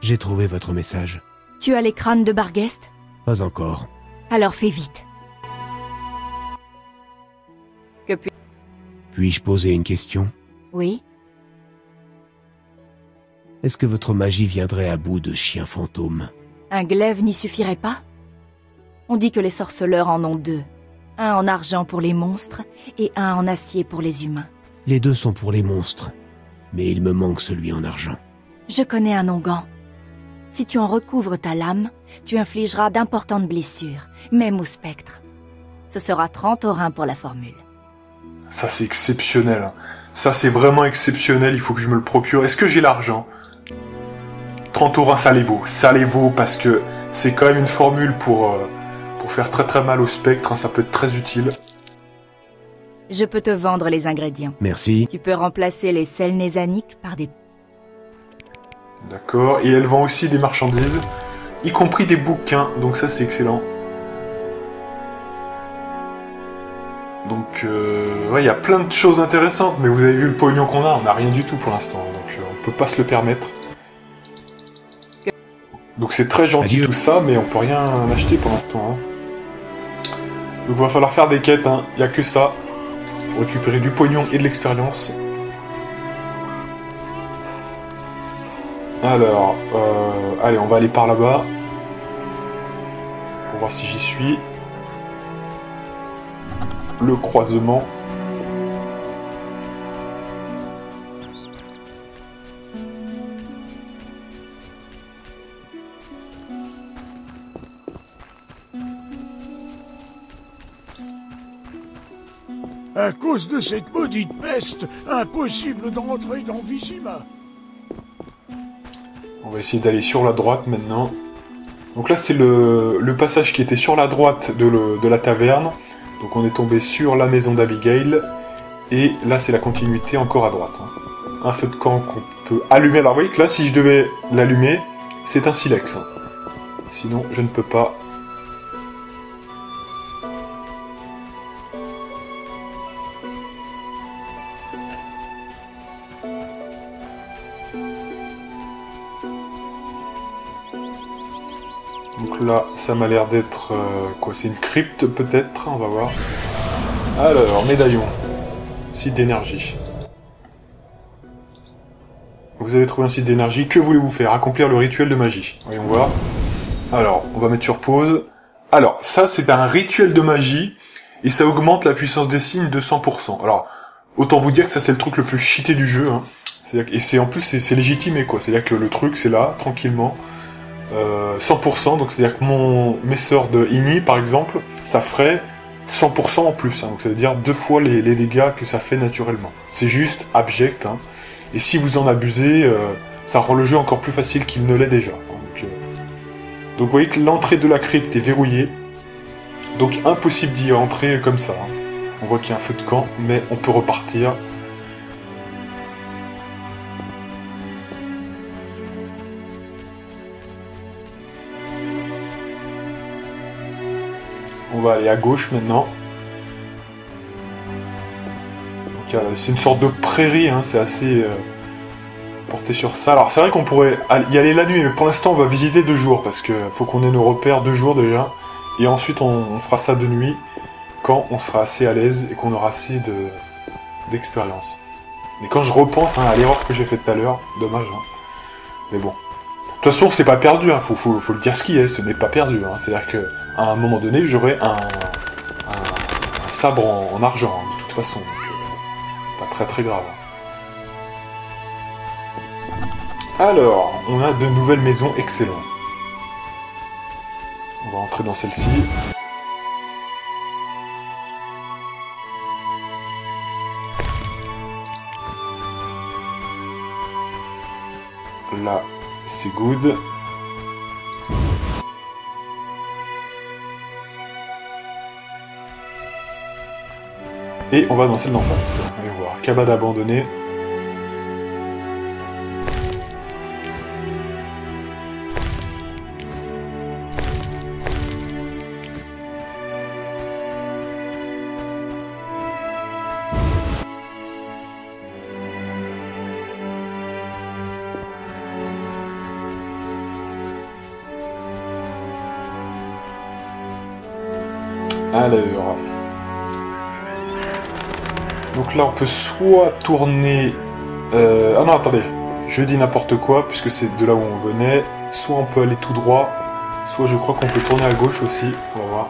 J'ai trouvé votre message. Tu as les crânes de Barguest? Pas encore. Alors fais vite. Que puis... Puis-je poser une question? Oui. Est-ce que votre magie viendrait à bout de chiens fantômes? Un glaive n'y suffirait pas? On dit que les sorceleurs en ont deux. Un en argent pour les monstres et un en acier pour les humains. Les deux sont pour les monstres, mais il me manque celui en argent. Je connais un onguent. Si tu en recouvres ta lame, tu infligeras d'importantes blessures, même au spectre. Ce sera trente orins pour la formule. Ça, c'est exceptionnel. Ça, c'est vraiment exceptionnel, il faut que je me le procure. Est-ce que j'ai l'argent? Trente orins, ça les vaut. Ça les vaut, parce que c'est quand même une formule pour, euh, pour faire très très mal au spectre, hein. Ça peut être très utile. Je peux te vendre les ingrédients. Merci. Tu peux remplacer les sels nésaniques par des... D'accord, et elle vend aussi des marchandises, y compris des bouquins, donc ça c'est excellent. Donc, euh, ouais, il y a plein de choses intéressantes, mais vous avez vu le pognon qu'on a, on n'a rien du tout pour l'instant, donc euh, on peut pas se le permettre. Donc c'est très gentil Adieu. tout ça, mais on peut rien acheter pour l'instant. Hein. Donc va falloir faire des quêtes, hein. Il n'y a que ça, pour récupérer du pognon et de l'expérience. Alors, euh, allez, on va aller par là-bas, pour voir si j'y suis. Le croisement. À cause de cette maudite peste, impossible d'entrer dans Vizima. On va essayer d'aller sur la droite maintenant. Donc là, c'est le, le passage qui était sur la droite de, le, de la taverne. Donc on est tombé sur la maison d'Abigail, et là c'est la continuité encore à droite. Un feu de camp qu'on peut allumer. Alors vous voyez que là, si je devais l'allumer, c'est un silex. Sinon, je ne peux pas. Là, ça m'a l'air d'être... Euh, quoi, c'est une crypte peut-être, on va voir. Alors, médaillon. Site d'énergie. Vous avez trouvé un site d'énergie, que voulez-vous faire? Accomplir le rituel de magie. Voyons voir. Alors, on va mettre sur pause. Alors, ça c'est un rituel de magie, et ça augmente la puissance des signes de cent pour cent. Alors, autant vous dire que ça c'est le truc le plus cheaté du jeu. Hein. C'est-à-dire, et c'est en plus c'est légitimé, quoi. C'est-à-dire que le truc c'est là, tranquillement. Euh, cent pour cent, donc c'est-à-dire que mon, mes sorts de Ini, par exemple, ça ferait cent pour cent en plus, hein, donc ça veut dire deux fois les, les dégâts que ça fait naturellement. C'est juste abject, hein, et si vous en abusez, euh, ça rend le jeu encore plus facile qu'il ne l'est déjà. Hein, donc, euh... donc vous voyez que l'entrée de la crypte est verrouillée, donc impossible d'y entrer comme ça. Hein. On voit qu'il y a un feu de camp, mais on peut repartir. On va aller à gauche maintenant. C'est une sorte de prairie, hein, c'est assez euh, porté sur ça. Alors c'est vrai qu'on pourrait y aller la nuit, mais pour l'instant on va visiter deux jours, parce qu'il faut qu'on ait nos repères deux jours déjà. Et ensuite on, on fera ça de nuit, quand on sera assez à l'aise et qu'on aura assez de d'expérience. Mais quand je repense hein, à l'erreur que j'ai faite tout à l'heure, dommage. Hein. Mais bon. De toute façon, c'est pas perdu, hein. faut, faut, faut le dire ce qui est, ce n'est pas perdu. Hein. C'est-à-dire qu'à un moment donné, j'aurai un, un, un sabre en, en argent, hein, de toute façon. Donc, euh, pas très très grave. Alors, on a de nouvelles maisons excellentes. On va entrer dans celle-ci. Là. C'est good. Et on va dans celle d'en face. Allez voir. Cabane abandonnée. Alors. Donc là on peut soit tourner... Euh... Ah non attendez, je dis n'importe quoi puisque c'est de là où on venait. Soit on peut aller tout droit, soit je crois qu'on peut tourner à gauche aussi. On va voir.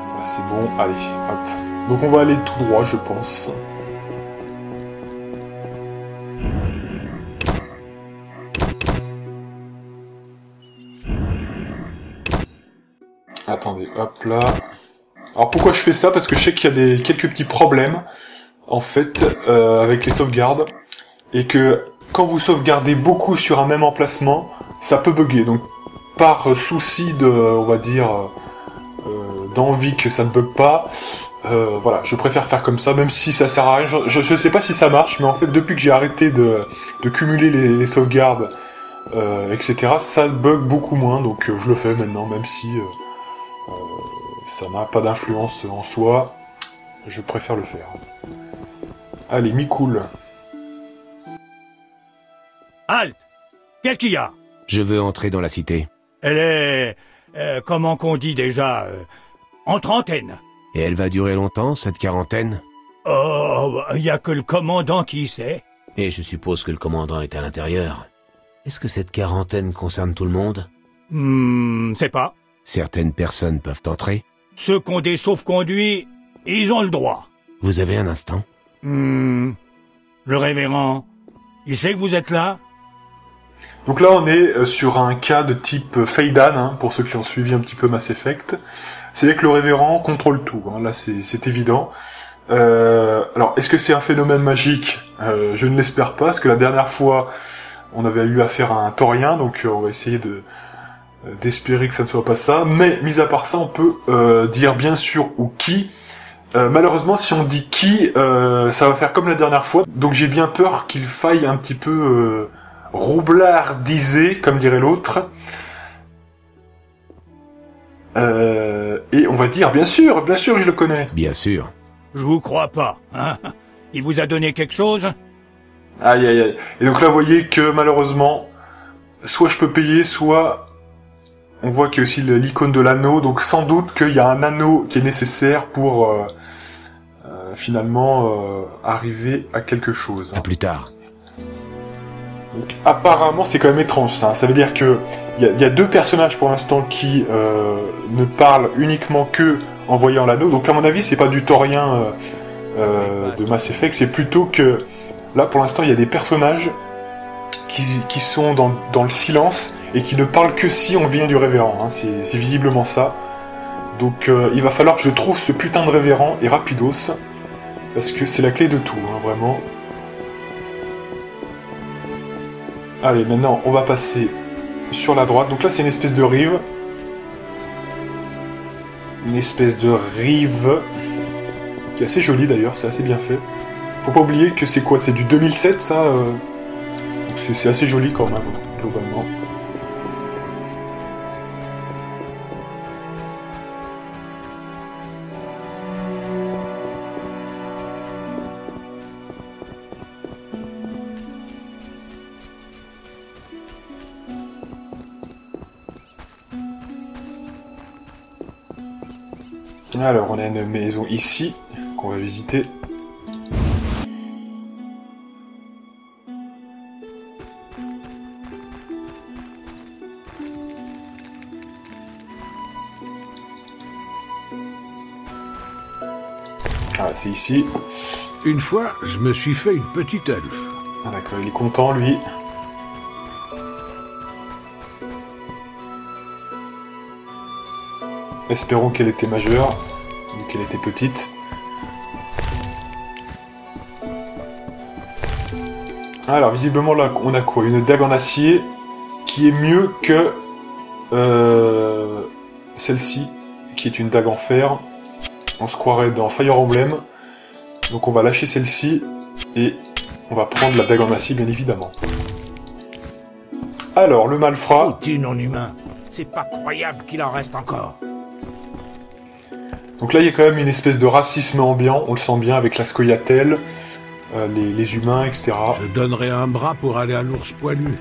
Ah, c'est bon, allez, hop. Donc on va aller tout droit je pense. Attendez, hop là. Alors pourquoi je fais ça? Parce que je sais qu'il y a des quelques petits problèmes, en fait, euh, avec les sauvegardes. Et que quand vous sauvegardez beaucoup sur un même emplacement, ça peut bugger. Donc par souci de, on va dire, euh, d'envie que ça ne bug pas, euh, voilà, je préfère faire comme ça, même si ça sert à rien. Je, je sais pas si ça marche, mais en fait, depuis que j'ai arrêté de, de cumuler les, les sauvegardes, euh, et cetera, ça bug beaucoup moins. Donc euh, je le fais maintenant, même si... Euh, Euh, ça n'a pas d'influence en soi, je préfère le faire. Allez, Mikul. Halte! Qu'est-ce qu'il y a? Je veux entrer dans la cité. Elle est... Euh, comment qu'on dit déjà euh, en trentaine. Et elle va durer longtemps, cette quarantaine? Oh, il n'y a que le commandant qui sait. Et je suppose que le commandant est à l'intérieur. Est-ce que cette quarantaine concerne tout le monde? Hmm, c'est pas. Certaines personnes peuvent entrer. Ceux qui ont des sauf-conduits, ils ont le droit. Vous avez un instant? Hmm, le révérend, il sait que vous êtes là? Donc là, on est sur un cas de type Feidan, hein, pour ceux qui ont suivi un petit peu Mass Effect. C'est-à-dire que le révérend contrôle tout, hein. Là c'est évident. Euh, alors, est-ce que c'est un phénomène magique? euh, Je ne l'espère pas, parce que la dernière fois, on avait eu affaire à un taurien, donc euh, on va essayer de d'espérer que ça ne soit pas ça. Mais, mis à part ça, on peut euh, dire bien sûr ou qui. Euh, malheureusement, si on dit qui, euh, ça va faire comme la dernière fois. Donc j'ai bien peur qu'il faille un petit peu... Euh, roublardisé, comme dirait l'autre. Euh, et on va dire, bien sûr, bien sûr, je le connais. Bien sûr. Je vous crois pas, hein. Il vous a donné quelque chose? Aïe, aïe, aïe. Et donc là, vous voyez que, malheureusement, soit je peux payer, soit... On voit qu'il y a aussi l'icône de l'anneau, donc sans doute qu'il y a un anneau qui est nécessaire pour, euh, euh, finalement, euh, arriver à quelque chose. À plus tard. Donc, apparemment, c'est quand même étrange, ça. Ça veut dire que il y, y a deux personnages pour l'instant qui euh, ne parlent uniquement que en voyant l'anneau. Donc, à mon avis, c'est pas du taurien euh, euh, de Mass Effect. C'est plutôt que là, pour l'instant, il y a des personnages qui, qui sont dans, dans le silence et qui ne parlent que si on vient du révérend. Hein. C'est visiblement ça. Donc, euh, il va falloir que je trouve ce putain de révérend et rapidos, parce que c'est la clé de tout, hein, vraiment. Allez, maintenant, on va passer sur la droite. Donc là, c'est une espèce de rive. Une espèce de rive. Qui est assez jolie, d'ailleurs. C'est assez bien fait. Faut pas oublier que c'est quoi? C'est du deux mille sept, ça. Donc c'est assez joli, quand même, globalement. Alors, on a une maison ici, qu'on va visiter. Ah, c'est ici. Une fois, je me suis fait une petite elfe. Ah, d'accord, il est content, lui. Espérons qu'elle était majeure. Qu'elle était petite. Alors, visiblement, là, on a quoi? Une dague en acier qui est mieux que euh, celle-ci, qui est une dague en fer. On se croirait dans Fire Emblem. Donc, on va lâcher celle-ci et on va prendre la dague en acier, bien évidemment. Alors, le malfrat... Foutu non-humain. C'est pas croyable qu'il en reste encore. Donc là, il y a quand même une espèce de racisme ambiant, on le sent bien, avec la Scoia'tael, euh, les, les humains, et cetera. Je donnerais un bras pour aller à l'ours poilu,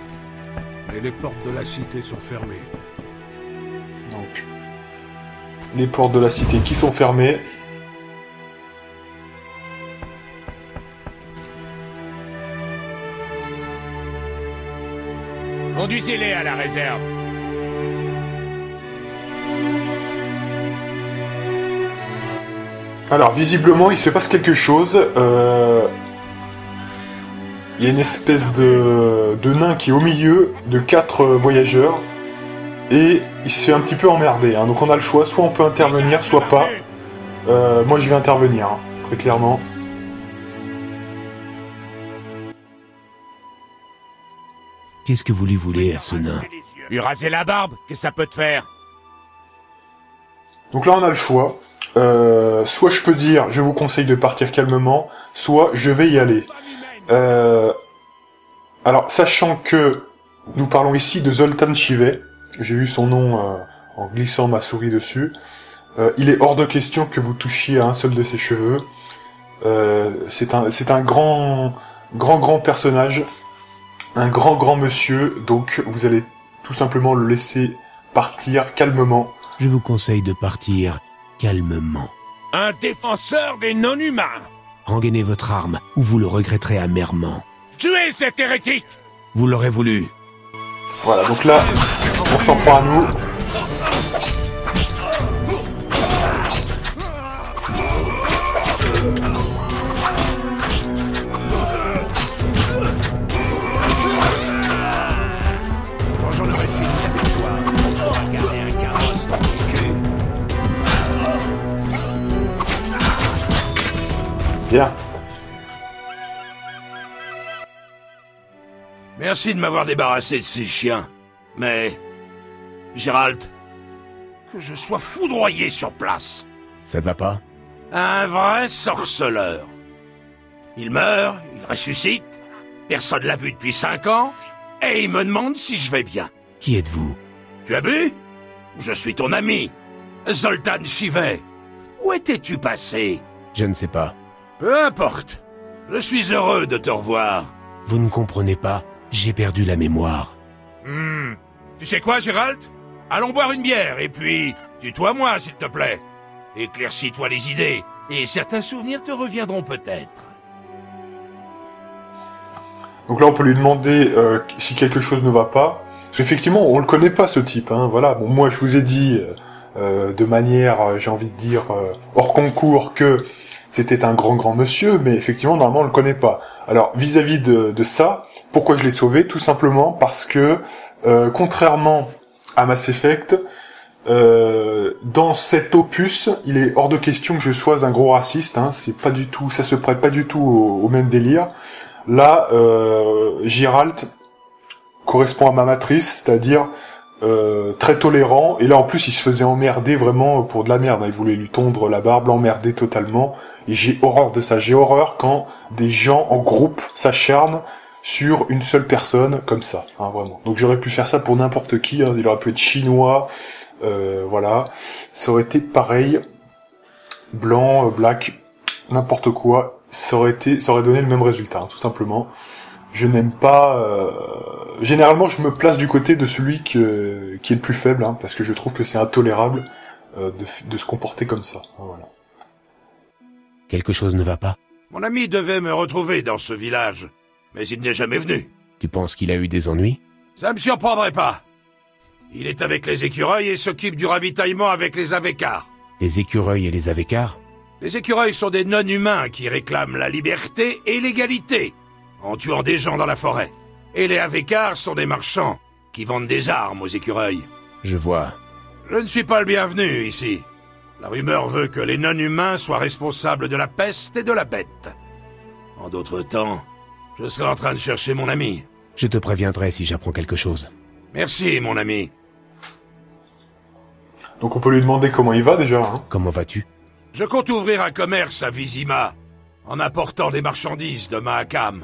mais les portes de la cité sont fermées. Donc, les portes de la cité qui sont fermées. Conduisez-les à la réserve. Alors, visiblement, il se passe quelque chose. Euh... Il y a une espèce de... de nain qui est au milieu de quatre voyageurs. Et il se fait un petit peu emmerder. Hein. Donc on a le choix, soit on peut intervenir, soit pas. Euh, moi, je vais intervenir, hein, très clairement. Qu'est-ce que vous lui voulez à ce nain? Lui raser la barbe, qu'est-ce que ça peut te faire? Donc là, on a le choix. Euh, soit je peux dire, je vous conseille de partir calmement, soit je vais y aller. Euh, alors, sachant que nous parlons ici de Zoltan Chivet, j'ai vu son nom euh, en glissant ma souris dessus, Euh, il est hors de question que vous touchiez à un seul de ses cheveux. Euh, c'est un, c'est un grand, grand, grand personnage, un grand, grand monsieur. Donc, vous allez tout simplement le laisser partir calmement. Je vous conseille de partir calmement. Un défenseur des non-humains. Rengainez votre arme, ou vous le regretterez amèrement. Tuez cet hérétique. Vous l'aurez voulu. Voilà, donc là, on s'en prend à nous. Bien. Merci de m'avoir débarrassé de ces chiens. Mais... Géralt, que je sois foudroyé sur place. Ça ne va pas? Un vrai sorceleur. Il meurt, il ressuscite, personne ne l'a vu depuis cinq ans, et il me demande si je vais bien. Qui êtes-vous? Tu as bu? Je suis ton ami, Zoltan Chivet. Où étais-tu passé? Je ne sais pas. Peu importe. Je suis heureux de te revoir. Vous ne comprenez pas, j'ai perdu la mémoire. Hmm. Tu sais quoi, Géralt? Allons boire une bière, et puis... Tutoie-moi, s'il te plaît. Éclaircis-toi les idées, et certains souvenirs te reviendront peut-être. Donc là, on peut lui demander euh, si quelque chose ne va pas. Parce qu'effectivement, on le connaît pas, ce type. Hein, voilà. Bon, moi, je vous ai dit, euh, de manière, euh, j'ai envie de dire, euh, hors concours, que... c'était un grand grand monsieur, mais effectivement, normalement, on le connaît pas. Alors, vis-à-vis de, de ça, pourquoi je l'ai sauvé? Tout simplement parce que, euh, contrairement à Mass Effect, euh, dans cet opus, il est hors de question que je sois un gros raciste. Hein, c'est pas du tout, ça se prête pas du tout au, au même délire. Là, euh, Géralt correspond à ma matrice, c'est-à-dire euh, très tolérant. Et là, en plus, il se faisait emmerder vraiment pour de la merde. Hein, il voulait lui tondre la barbe, l'emmerder totalement. Et j'ai horreur de ça, j'ai horreur quand des gens en groupe s'acharnent sur une seule personne comme ça, hein, vraiment. Donc j'aurais pu faire ça pour n'importe qui, hein. Il aurait pu être chinois, euh, voilà, ça aurait été pareil, blanc, black, n'importe quoi, ça aurait été, ça aurait donné le même résultat, hein, tout simplement. Je n'aime pas... Euh... Généralement je me place du côté de celui que, qui est le plus faible, hein, parce que je trouve que c'est intolérable euh, de, de se comporter comme ça, hein, voilà. Quelque chose ne va pas? Mon ami devait me retrouver dans ce village, mais il n'est jamais venu. Tu penses qu'il a eu des ennuis? Ça me surprendrait pas. Il est avec les écureuils et s'occupe du ravitaillement avec les Avecars. Les écureuils et les Avecars? Les écureuils sont des non-humains qui réclament la liberté et l'égalité, en tuant des gens dans la forêt. Et les Avecars sont des marchands qui vendent des armes aux écureuils. Je vois. Je ne suis pas le bienvenu ici. La rumeur veut que les non-humains soient responsables de la peste et de la bête. En d'autres temps, je serai en train de chercher mon ami. Je te préviendrai si j'apprends quelque chose. Merci, mon ami. Donc on peut lui demander comment il va, déjà, hein. Comment vas-tu? Je compte ouvrir un commerce à Vizima, en apportant des marchandises de Mahakam.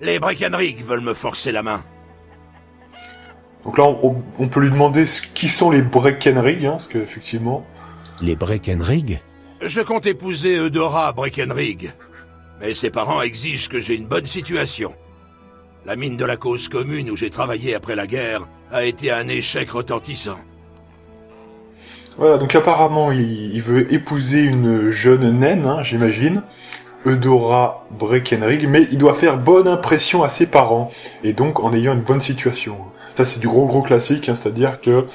Les Breckenrig veulent me forcer la main. Donc là, on, on peut lui demander ce, qui sont les Breckenrig, hein, parce qu'effectivement... Les Breckenrig? Je compte épouser Eudora Breckenrig, mais ses parents exigent que j'ai une bonne situation. La mine de la cause commune où j'ai travaillé après la guerre a été un échec retentissant. Voilà, donc apparemment il, il veut épouser une jeune naine, hein, j'imagine, Eudora Breckenrig, mais il doit faire bonne impression à ses parents, et donc en ayant une bonne situation. Ça c'est du gros gros classique, hein, c'est-à-dire que...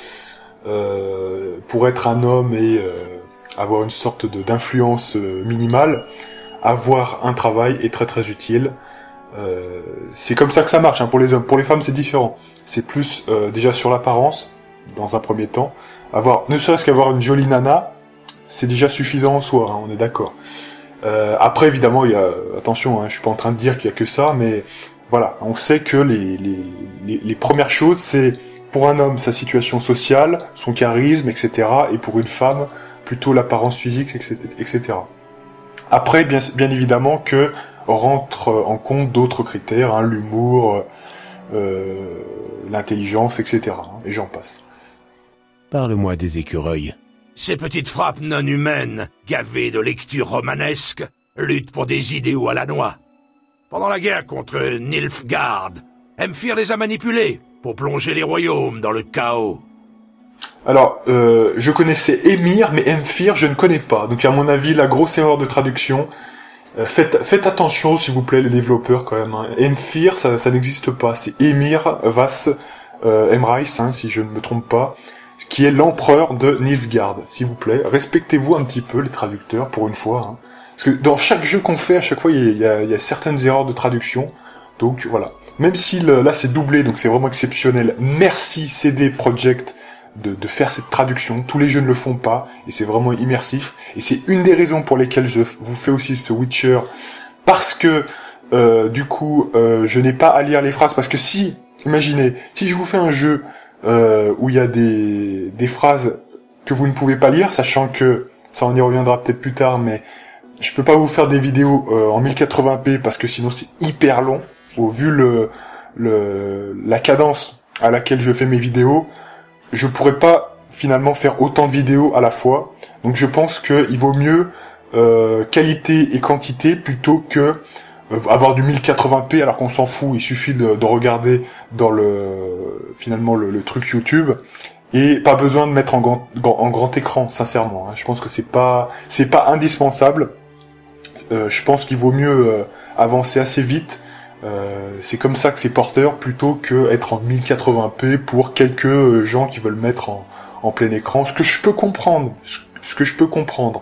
Euh, pour être un homme et euh, avoir une sorte d'influence euh, minimale, avoir un travail est très très utile. Euh, c'est comme ça que ça marche, hein, pour les hommes. Pour les femmes c'est différent. C'est plus euh, déjà sur l'apparence, dans un premier temps. Avoir, ne serait-ce qu'avoir une jolie nana, c'est déjà suffisant en soi, hein, on est d'accord. Euh, après évidemment, il y a, attention, hein, je suis pas en train de dire qu'il y a que ça, mais voilà, on sait que les, les, les, les premières choses c'est... Pour un homme, sa situation sociale, son charisme, et cetera. Et pour une femme, plutôt l'apparence physique, et cetera. Après, bien, bien évidemment que rentrent en compte d'autres critères, hein, l'humour, euh, l'intelligence, et cetera. Et j'en passe. Parle-moi des écureuils. Ces petites frappes non humaines, gavées de lectures romanesques, luttent pour des idéaux à la noix. Pendant la guerre contre Nilfgaard, M'fir les a manipulés pour plonger les royaumes dans le chaos. Alors, euh, je connaissais Émir, mais M'fir, je ne connais pas. Donc à mon avis, la grosse erreur de traduction... Euh, faites, faites attention, s'il vous plaît, les développeurs, quand même. Hein. M'fir, ça, ça n'existe pas. C'est Émir Vas euh, Emrais, hein, si je ne me trompe pas, qui est l'empereur de Nilfgaard. S'il vous plaît, respectez-vous un petit peu, les traducteurs, pour une fois. Hein. Parce que dans chaque jeu qu'on fait, à chaque fois, il y, y, y a certaines erreurs de traduction. Donc, voilà. Même si, le, là, c'est doublé, donc c'est vraiment exceptionnel. Merci C D Projekt de, de faire cette traduction. Tous les jeux ne le font pas, et c'est vraiment immersif. Et c'est une des raisons pour lesquelles je vous fais aussi ce Witcher, parce que, euh, du coup, euh, je n'ai pas à lire les phrases. Parce que si, imaginez, si je vous fais un jeu euh, où il y a des, des phrases que vous ne pouvez pas lire, sachant que, ça on y reviendra peut-être plus tard, mais je peux pas vous faire des vidéos euh, en mille quatre-vingts p, parce que sinon c'est hyper long. Au vu le, le, la cadence à laquelle je fais mes vidéos, je pourrais pas finalement faire autant de vidéos à la fois. Donc je pense qu'il vaut mieux euh, qualité et quantité plutôt que euh, avoir du mille quatre-vingts p alors qu'on s'en fout. Il suffit de, de regarder dans le finalement le, le truc YouTube et pas besoin de mettre en grand, en grand écran. Sincèrement, hein. Je pense que c'est pas c'est pas indispensable. Euh, je pense qu'il vaut mieux euh, avancer assez vite. Euh, c'est comme ça que c'est porteur plutôt que être en mille quatre-vingts p pour quelques gens qui veulent mettre en, en plein écran, ce que je peux comprendre, ce que je peux comprendre.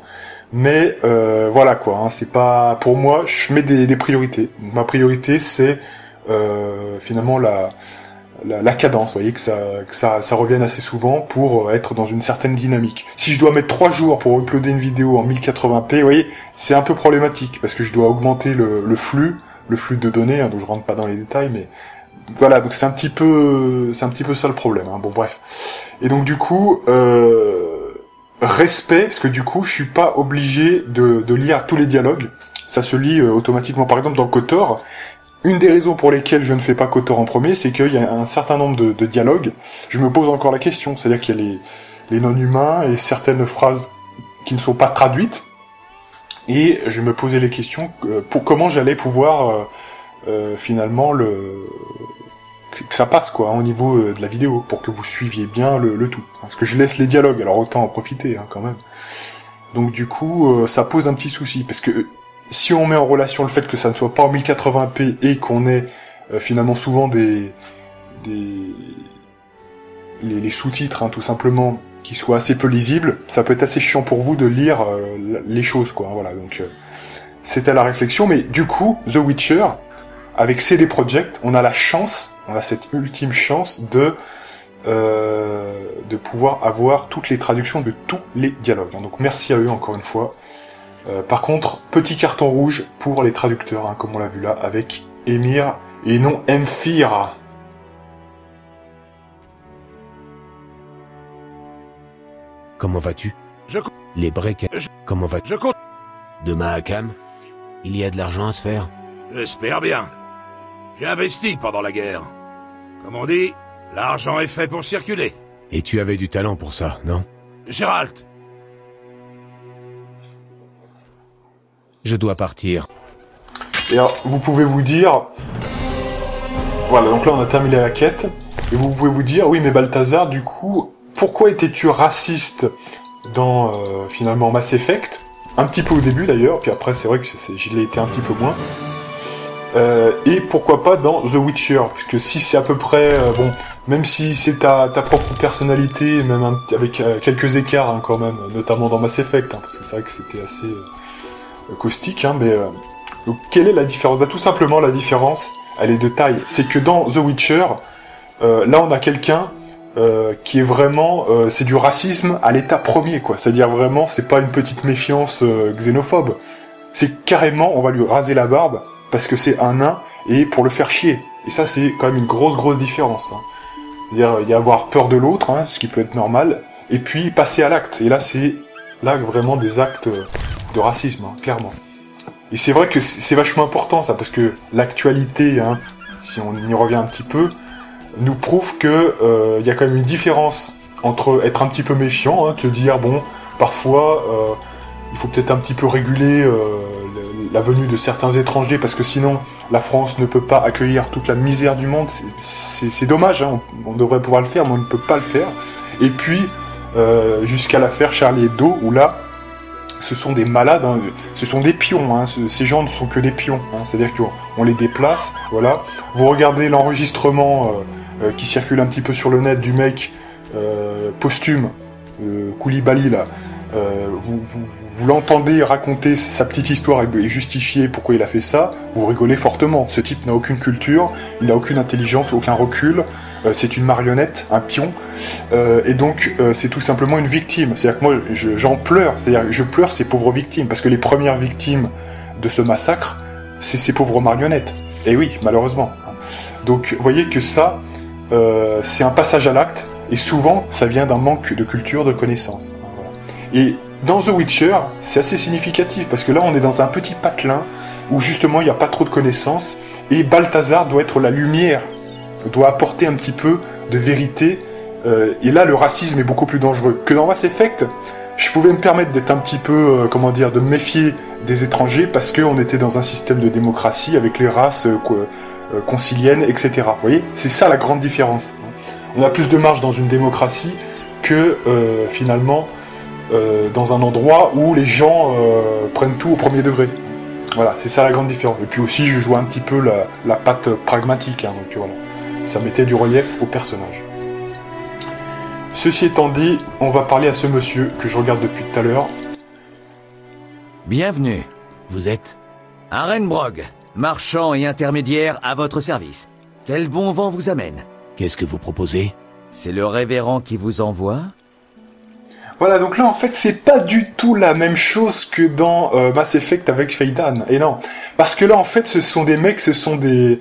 Mais euh, voilà quoi, hein, c'est pas pour moi. Je mets des, des priorités. Ma priorité c'est euh, finalement la, la, la cadence. Vous voyez que ça, que ça, ça revienne assez souvent pour être dans une certaine dynamique. Si je dois mettre trois jours pour uploader une vidéo en mille quatre-vingts p, vous voyez, c'est un peu problématique parce que je dois augmenter le, le flux. le flux de données, hein, donc je rentre pas dans les détails, mais voilà, donc c'est un petit peu, c'est un petit peu ça le problème, hein, bon bref. Et donc du coup, euh, respect, parce que du coup, je suis pas obligé de, de lire tous les dialogues, ça se lit euh, automatiquement. Par exemple, dans Kotor, une des raisons pour lesquelles je ne fais pas Kotor en premier, c'est qu'il y a un certain nombre de, de dialogues, je me pose encore la question, c'est-à-dire qu'il y a les, les non-humains et certaines phrases qui ne sont pas traduites, et je me posais les questions pour comment j'allais pouvoir euh, euh, finalement le que ça passe quoi hein, au niveau de la vidéo pour que vous suiviez bien le, le tout. Parce que je laisse les dialogues, alors autant en profiter hein, quand même. Donc du coup, euh, ça pose un petit souci parce que si on met en relation le fait que ça ne soit pas en mille quatre-vingts p et qu'on ait euh, finalement souvent des des les, les sous-titres hein, tout simplement. Qui soit assez peu lisible, ça peut être assez chiant pour vous de lire euh, les choses, quoi. Voilà, donc euh, c'était la réflexion. Mais du coup, The Witcher, avec C D Projekt, on a la chance, on a cette ultime chance de euh, de pouvoir avoir toutes les traductions de tous les dialogues. Hein. Donc merci à eux encore une fois. Euh, par contre, petit carton rouge pour les traducteurs, hein, comme on l'a vu là, avec Émir et non M'fir. Comment vas-tu? Je compte. Les breaks. Je... Comment vas-tu? Je compte. De Mahakam? Il y a de l'argent à se faire? J'espère bien. J'ai investi pendant la guerre. Comme on dit, l'argent est fait pour circuler. Et tu avais du talent pour ça, non? Géralt! Je dois partir. Et alors, vous pouvez vous dire... Voilà, donc là on a terminé la quête. Et vous pouvez vous dire, oui mais Balthazar, du coup... Pourquoi étais-tu raciste dans, euh, finalement, Mass Effect? Un petit peu au début, d'ailleurs, puis après, c'est vrai que je l'ai été un petit peu moins. Euh, et pourquoi pas dans The Witcher? Puisque si c'est à peu près... Euh, bon, même si c'est ta, ta propre personnalité, même un, avec euh, quelques écarts, hein, quand même, notamment dans Mass Effect, hein, parce que c'est vrai que c'était assez euh, caustique, hein, mais... Euh, donc, quelle est la différence? Bah, tout simplement, la différence, elle est de taille. C'est que dans The Witcher, euh, là, on a quelqu'un... Euh, qui est vraiment, euh, c'est du racisme à l'état premier, quoi. C'est-à-dire vraiment, c'est pas une petite méfiance euh, xénophobe. C'est carrément, on va lui raser la barbe parce que c'est un nain et pour le faire chier. Et ça, c'est quand même une grosse, grosse différence. Hein. C'est-à-dire, il y a avoir peur de l'autre, hein, ce qui peut être normal, et puis passer à l'acte. Et là, c'est là vraiment des actes de racisme, hein, clairement. Et c'est vrai que c'est vachement important, ça, parce que l'actualité, hein, si on y revient un petit peu, nous prouve que il euh, y a quand même une différence entre être un petit peu méfiant, hein, de se dire bon parfois euh, il faut peut-être un petit peu réguler euh, la venue de certains étrangers, parce que sinon la France ne peut pas accueillir toute la misère du monde. C'est, c'est, c'est dommage, hein. on, on devrait pouvoir le faire mais on ne peut pas le faire. Et puis euh, jusqu'à l'affaire Charlie Hebdo, où là ce sont des malades, hein. Ce sont des pions, hein. Ces gens ne sont que des pions, hein. C'est-à-dire qu'on les déplace, voilà. Vous regardez l'enregistrement euh, euh, qui circule un petit peu sur le net du mec euh, posthume, euh, Koulibaly, là. Euh, vous, vous, vous l'entendez raconter sa petite histoire et justifier pourquoi il a fait ça, vous rigolez fortement. Ce type n'a aucune culture, il n'a aucune intelligence, aucun recul, euh, c'est une marionnette, un pion, euh, et donc euh, c'est tout simplement une victime. C'est-à-dire que moi, je, j'en pleure, c'est-à-dire que je pleure ces pauvres victimes, parce que les premières victimes de ce massacre, c'est ces pauvres marionnettes. Et oui, malheureusement. Donc, vous voyez que ça, euh, c'est un passage à l'acte, et souvent, ça vient d'un manque de culture, de connaissance. Et dans The Witcher, c'est assez significatif, parce que là, on est dans un petit patelin où, justement, il n'y a pas trop de connaissances, et Balthazar doit être la lumière, doit apporter un petit peu de vérité, euh, et là, le racisme est beaucoup plus dangereux. Que dans Mass Effect, je pouvais me permettre d'être un petit peu, euh, comment dire, de me méfier des étrangers, parce qu'on était dans un système de démocratie, avec les races euh, euh, conciliennes, et cetera. Vous voyez, c'est ça la grande différence. On a plus de marge dans une démocratie que, euh, finalement... Euh, dans un endroit où les gens euh, prennent tout au premier degré. Voilà, c'est ça la grande différence. Et puis aussi, je jouais un petit peu la, la patte pragmatique, hein, donc voilà. Ça mettait du relief au personnage. Ceci étant dit, on va parler à ce monsieur que je regarde depuis tout à l'heure. Bienvenue. Vous êtes Arenbrog, marchand et intermédiaire à votre service. Quel bon vent vous amène. Qu'est-ce que vous proposez? C'est le révérend qui vous envoie. Voilà, donc là, en fait, c'est pas du tout la même chose que dans euh, Mass Effect avec Feidan, et non. Parce que là, en fait, ce sont des mecs, ce sont des...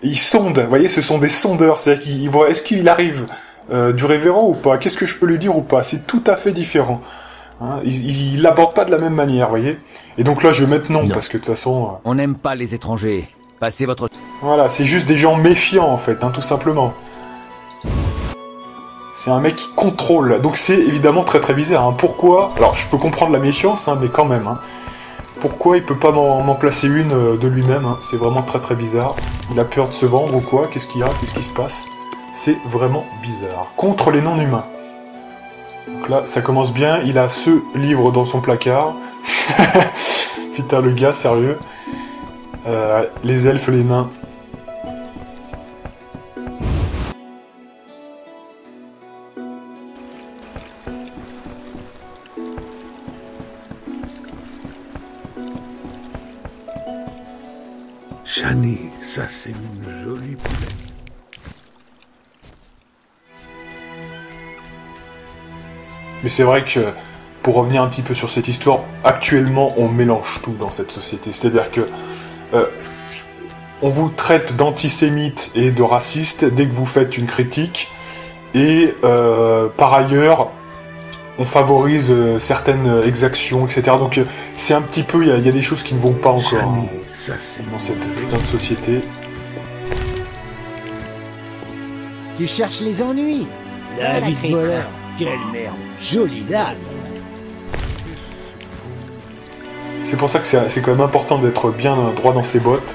Ils sondent, vous voyez, ce sont des sondeurs, c'est-à-dire qu'ils voient, est-ce qu'il arrive euh, du révérend ou pas? Qu'est-ce que je peux lui dire ou pas? C'est tout à fait différent. Hein, ils l'abordent pas de la même manière, vous voyez. Et donc là, je vais mettre non, non, parce que de toute façon... Euh... On n'aime pas les étrangers. Passez votre... Voilà, c'est juste des gens méfiants, en fait, hein, tout simplement. C'est un mec qui contrôle, donc c'est évidemment très très bizarre. Hein. Pourquoi? Alors je peux comprendre la méfiance, hein, mais quand même. Hein. Pourquoi il peut pas m'en, m'en placer une euh, de lui-même, hein. C'est vraiment très très bizarre. Il a peur de se vendre ou quoi? Qu'est-ce qu'il y a? Qu'est-ce qui se passe? C'est vraiment bizarre. Contre les non-humains. Donc là, ça commence bien. Il a ce livre dans son placard. Putain, le gars, sérieux. Euh, les elfes, les nains. Chani, ça c'est une jolie poulette. Mais c'est vrai que, pour revenir un petit peu sur cette histoire, actuellement on mélange tout dans cette société. C'est-à-dire que, euh, on vous traite d'antisémite et de raciste dès que vous faites une critique, et euh, par ailleurs... on favorise euh, certaines exactions, et cetera. Donc euh, c'est un petit peu, il y, y a des choses qui ne vont pas encore hein, ça, dans cette putain de société. Tu cherches les ennuis. La, la vie de voleur, quelle merde, jolie dame. C'est pour ça que c'est, c'est quand même important d'être bien droit dans ses bottes.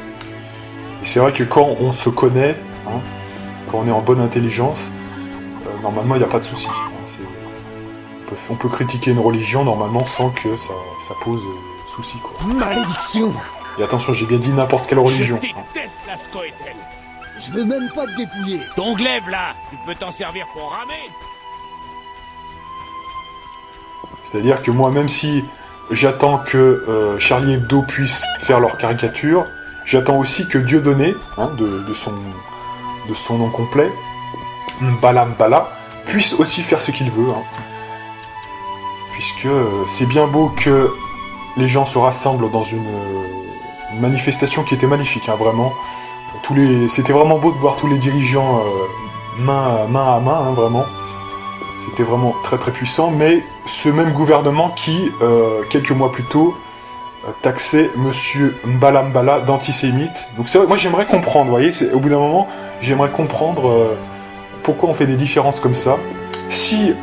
Et c'est vrai que quand on se connaît, hein, quand on est en bonne intelligence, euh, normalement il n'y a pas de souci. On peut critiquer une religion normalement sans que ça, ça pose euh, souci quoi. Malédiction! Et attention, j'ai bien dit n'importe quelle religion. Je déteste la Scoia'tael. Je veux même pas te dépouiller. Ton glaive là, tu peux t'en servir pour ramer. C'est-à-dire que moi, même si j'attends que euh, Charlie Hebdo puisse faire leur caricature, j'attends aussi que Dieudonné, hein, de, de, son, de son nom complet, Mbala Mbala, puisse aussi faire ce qu'il veut. Hein. Puisque c'est bien beau que les gens se rassemblent dans une manifestation qui était magnifique, hein, vraiment. Tous les... C'était vraiment beau de voir tous les dirigeants euh, main, main à main, hein, vraiment. C'était vraiment très très puissant, mais ce même gouvernement qui, euh, quelques mois plus tôt, taxait Monsieur Mbala Mbala d'antisémite. Donc c'est vrai, moi j'aimerais comprendre, vous voyez, c'est... au bout d'un moment, j'aimerais comprendre euh, pourquoi on fait des différences comme ça. Si...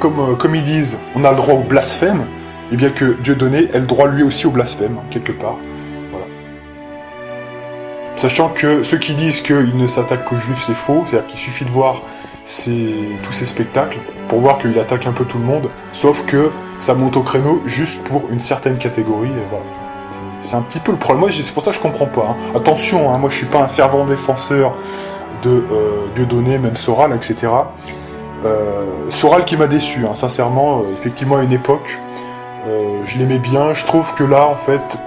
comme, euh, comme ils disent, on a le droit au blasphème, et bien que Dieudonné ait le droit lui aussi au blasphème, hein, quelque part. Voilà. Sachant que ceux qui disent qu'il ne s'attaque qu'aux juifs, c'est faux, c'est-à-dire qu'il suffit de voir ses, tous ces spectacles pour voir qu'il attaque un peu tout le monde, sauf que ça monte au créneau juste pour une certaine catégorie, et voilà. C'est un petit peu le problème. Moi, c'est pour ça que je comprends pas. Hein. Attention, hein, moi je suis pas un fervent défenseur de euh, Dieudonné, même Soral, et cetera. Euh, Soral qui m'a déçu, hein, sincèrement. Euh, effectivement, à une époque, euh, je l'aimais bien. Je trouve que là, en fait,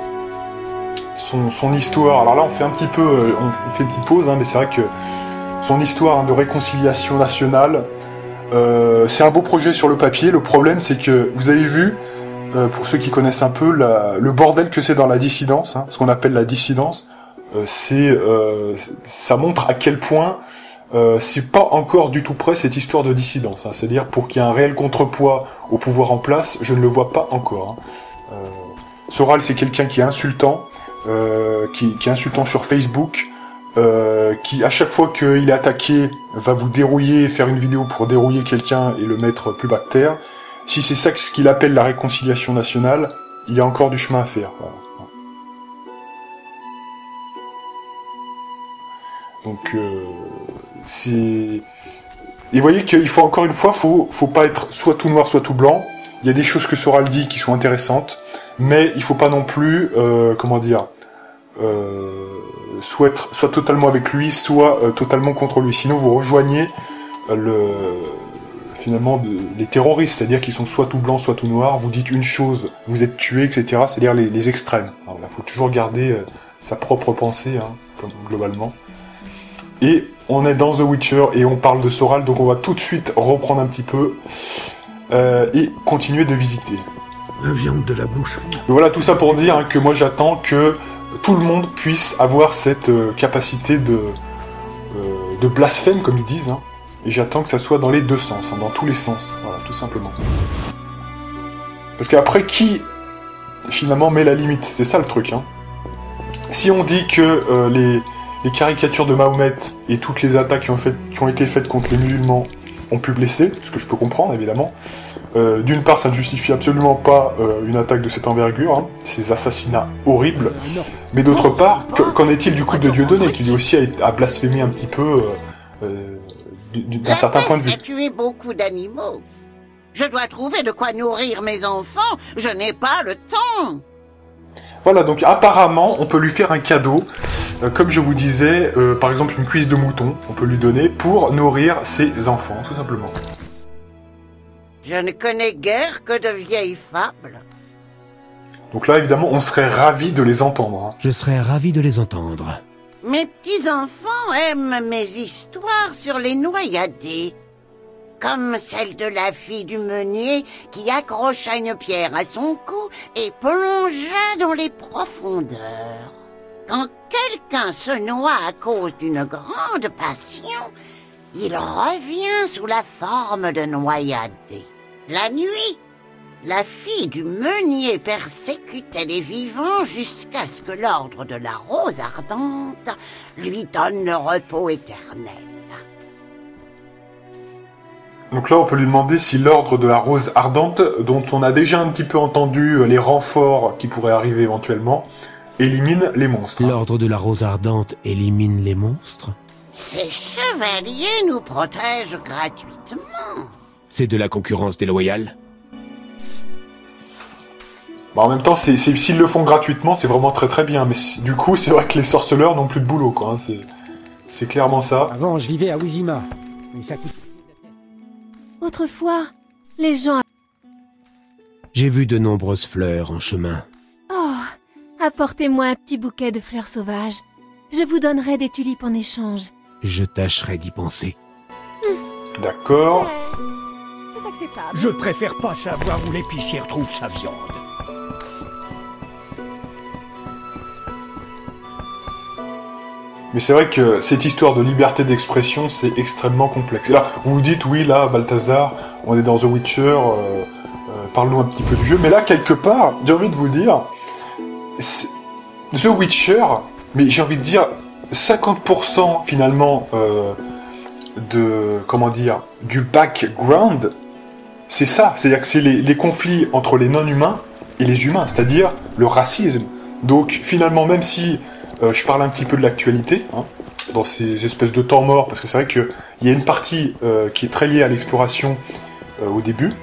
son, son histoire. Alors là, on fait un petit peu, euh, on fait une petite pause, hein, mais c'est vrai que son histoire hein, de réconciliation nationale, euh, c'est un beau projet sur le papier. Le problème, c'est que vous avez vu. Euh, pour ceux qui connaissent un peu la, le bordel que c'est dans la dissidence, hein, ce qu'on appelle la dissidence, euh, c'est euh, ça montre à quel point euh, c'est pas encore du tout prêt cette histoire de dissidence. Hein, c'est-à-dire pour qu'il y ait un réel contrepoids au pouvoir en place, je ne le vois pas encore. Hein. Euh, Soral, c'est quelqu'un qui est insultant, euh, qui, qui est insultant sur Facebook, euh, qui à chaque fois qu'il est attaqué va vous dérouiller, faire une vidéo pour dérouiller quelqu'un et le mettre plus bas de terre. Si c'est ça ce qu'il appelle la réconciliation nationale, il y a encore du chemin à faire. Voilà. Donc, euh, c'est... Et vous voyez qu'il faut, encore une fois, faut, faut pas être soit tout noir, soit tout blanc. Il y a des choses que Soral dit qui sont intéressantes, mais il faut pas non plus, euh, comment dire, euh, soit, être, soit totalement avec lui, soit euh, totalement contre lui. Sinon, vous rejoignez euh, le... finalement de, les terroristes, c'est-à-dire qu'ils sont soit tout blanc, soit tout noir, vous dites une chose, vous êtes tué, et cetera, c'est-à-dire les, les extrêmes. Alors, il faut toujours garder euh, sa propre pensée, hein, comme, globalement. Et on est dans The Witcher, et on parle de Soral, donc on va tout de suite reprendre un petit peu, euh, et continuer de visiter. La viande de la bouche. Et voilà, tout ça pour dire hein, que moi j'attends que tout le monde puisse avoir cette euh, capacité de, euh, de blasphème, comme ils disent, hein. Et j'attends que ça soit dans les deux sens, hein, dans tous les sens, voilà, tout simplement. Parce qu'après, qui, finalement, met la limite? C'est ça le truc, hein. Si on dit que euh, les, les caricatures de Mahomet et toutes les attaques qui ont, fait, qui ont été faites contre les musulmans ont pu blesser, ce que je peux comprendre, évidemment, euh, d'une part, ça ne justifie absolument pas euh, une attaque de cette envergure, hein, ces assassinats horribles, mais d'autre part, qu'en est-il du coup de Dieudonné, qui lui aussi a, a blasphémé un petit peu... Euh, euh, d'un certain point de vue. La peste a tué beaucoup d'animaux. Je dois trouver de quoi nourrir mes enfants. Je n'ai pas le temps. Voilà, donc apparemment, on peut lui faire un cadeau. Euh, comme je vous disais, euh, par exemple, une cuisse de mouton, on peut lui donner pour nourrir ses enfants, tout simplement. Je ne connais guère que de vieilles fables. Donc là, évidemment, on serait ravis de les entendre. Hein. Je serais ravi de les entendre. Mes petits-enfants aiment mes histoires sur les noyadés, comme celle de la fille du meunier qui accrocha une pierre à son cou et plongea dans les profondeurs. Quand quelqu'un se noie à cause d'une grande passion, il revient sous la forme de noyadé. La nuit, la fille du meunier persécutait les vivants jusqu'à ce que l'ordre de la Rose Ardente lui donne le repos éternel. Donc là, on peut lui demander si l'ordre de la Rose Ardente, dont on a déjà un petit peu entendu les renforts qui pourraient arriver éventuellement, élimine les monstres. L'ordre de la Rose Ardente élimine les monstres? Ces chevaliers nous protègent gratuitement. C'est de la concurrence déloyale? Bah en même temps, c'est, c'est, s'ils le font gratuitement, c'est vraiment très très bien. Mais du coup, c'est vrai que les sorceleurs n'ont plus de boulot, quoi. Hein, c'est, c'est clairement ça. Avant, je vivais à Vizima, mais ça coûte. Autrefois, les gens... J'ai vu de nombreuses fleurs en chemin. Oh, apportez-moi un petit bouquet de fleurs sauvages. Je vous donnerai des tulipes en échange. Je tâcherai d'y penser. Mmh. D'accord. C'est... c'est acceptable. Je préfère pas savoir où l'épicière trouve sa viande. Mais c'est vrai que cette histoire de liberté d'expression, c'est extrêmement complexe. Et là, vous vous dites, oui, là, Balthazar, on est dans The Witcher, euh, euh, parlons un petit peu du jeu. Mais là, quelque part, j'ai envie de vous dire, The Witcher, mais j'ai envie de dire, cinquante pour cent finalement euh, de, comment dire, du background, c'est ça, c'est-à-dire que c'est les, les conflits entre les non-humains et les humains, c'est-à-dire le racisme. Donc finalement, même si euh, je parle un petit peu de l'actualité, hein, dans ces espèces de temps morts, parce que c'est vrai qu'il y a une partie euh, qui est très liée à l'exploration euh, au début,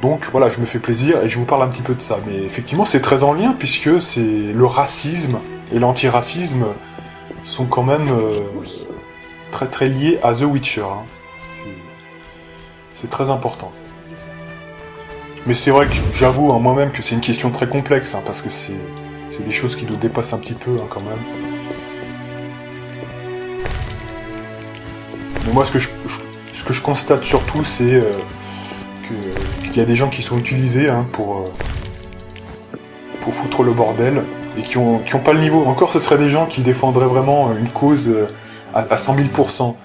donc voilà, je me fais plaisir et je vous parle un petit peu de ça. Mais effectivement, c'est très en lien, puisque c'est le racisme et l'antiracisme sont quand même euh, très très liés à The Witcher. Hein. C'est très important. Mais c'est vrai que j'avoue hein, moi-même que c'est une question très complexe, hein, parce que c'est des choses qui nous dépassent un petit peu hein, quand même. Mais moi, ce que je, je, ce que je constate surtout, c'est euh, qu'il qu y a des gens qui sont utilisés hein, pour, euh, pour foutre le bordel, et qui n'ont qui ont pas le niveau. Encore, ce seraient des gens qui défendraient vraiment une cause à, à cent mille pour cent.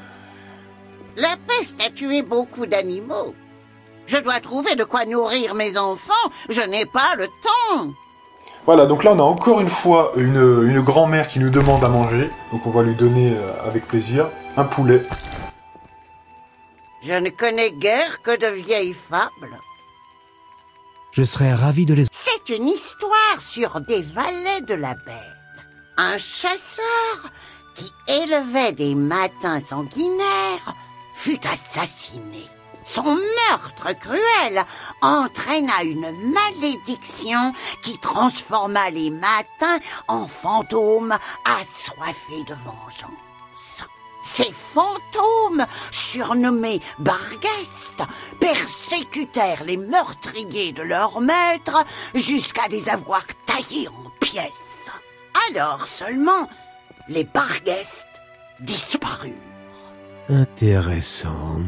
La peste a tué beaucoup d'animaux. Je dois trouver de quoi nourrir mes enfants, je n'ai pas le temps. Voilà, donc là on a encore une fois une, une grand-mère qui nous demande à manger, donc on va lui donner euh, avec plaisir un poulet. Je ne connais guère que de vieilles fables. Je serais ravi de les... C'est une histoire sur des valets de la bête. Un chasseur qui élevait des matins sanguinaires fut assassiné. Son meurtre cruel entraîna une malédiction qui transforma les matins en fantômes assoiffés de vengeance. Ces fantômes, surnommés Barguest, persécutèrent les meurtriers de leur maître jusqu'à les avoir taillés en pièces. Alors seulement, les Barguest disparurent. Intéressant.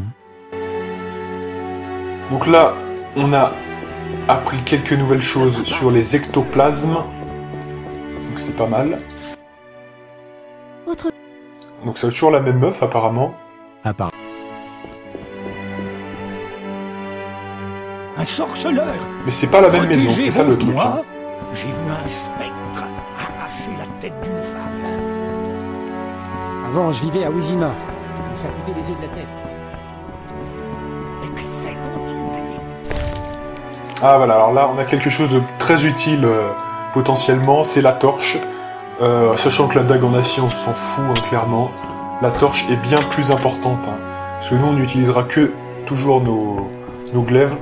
Donc là, on a appris quelques nouvelles choses sur les ectoplasmes. Donc c'est pas mal. Autre... Donc c'est toujours la même meuf, apparemment. Apparemment. Un sorceleur. Mais c'est pas la même maison, c'est ça le truc. Hein. J'ai vu un spectre arracher la tête d'une femme. Avant, je vivais à Vizima. Ça coûtait les yeux de la tête. Ah voilà, alors là on a quelque chose de très utile euh, potentiellement, c'est la torche. Euh, sachant que la dague en acier on s'en fout hein, clairement. La torche est bien plus importante. Hein, parce que nous on n'utilisera que toujours nos, nos glaives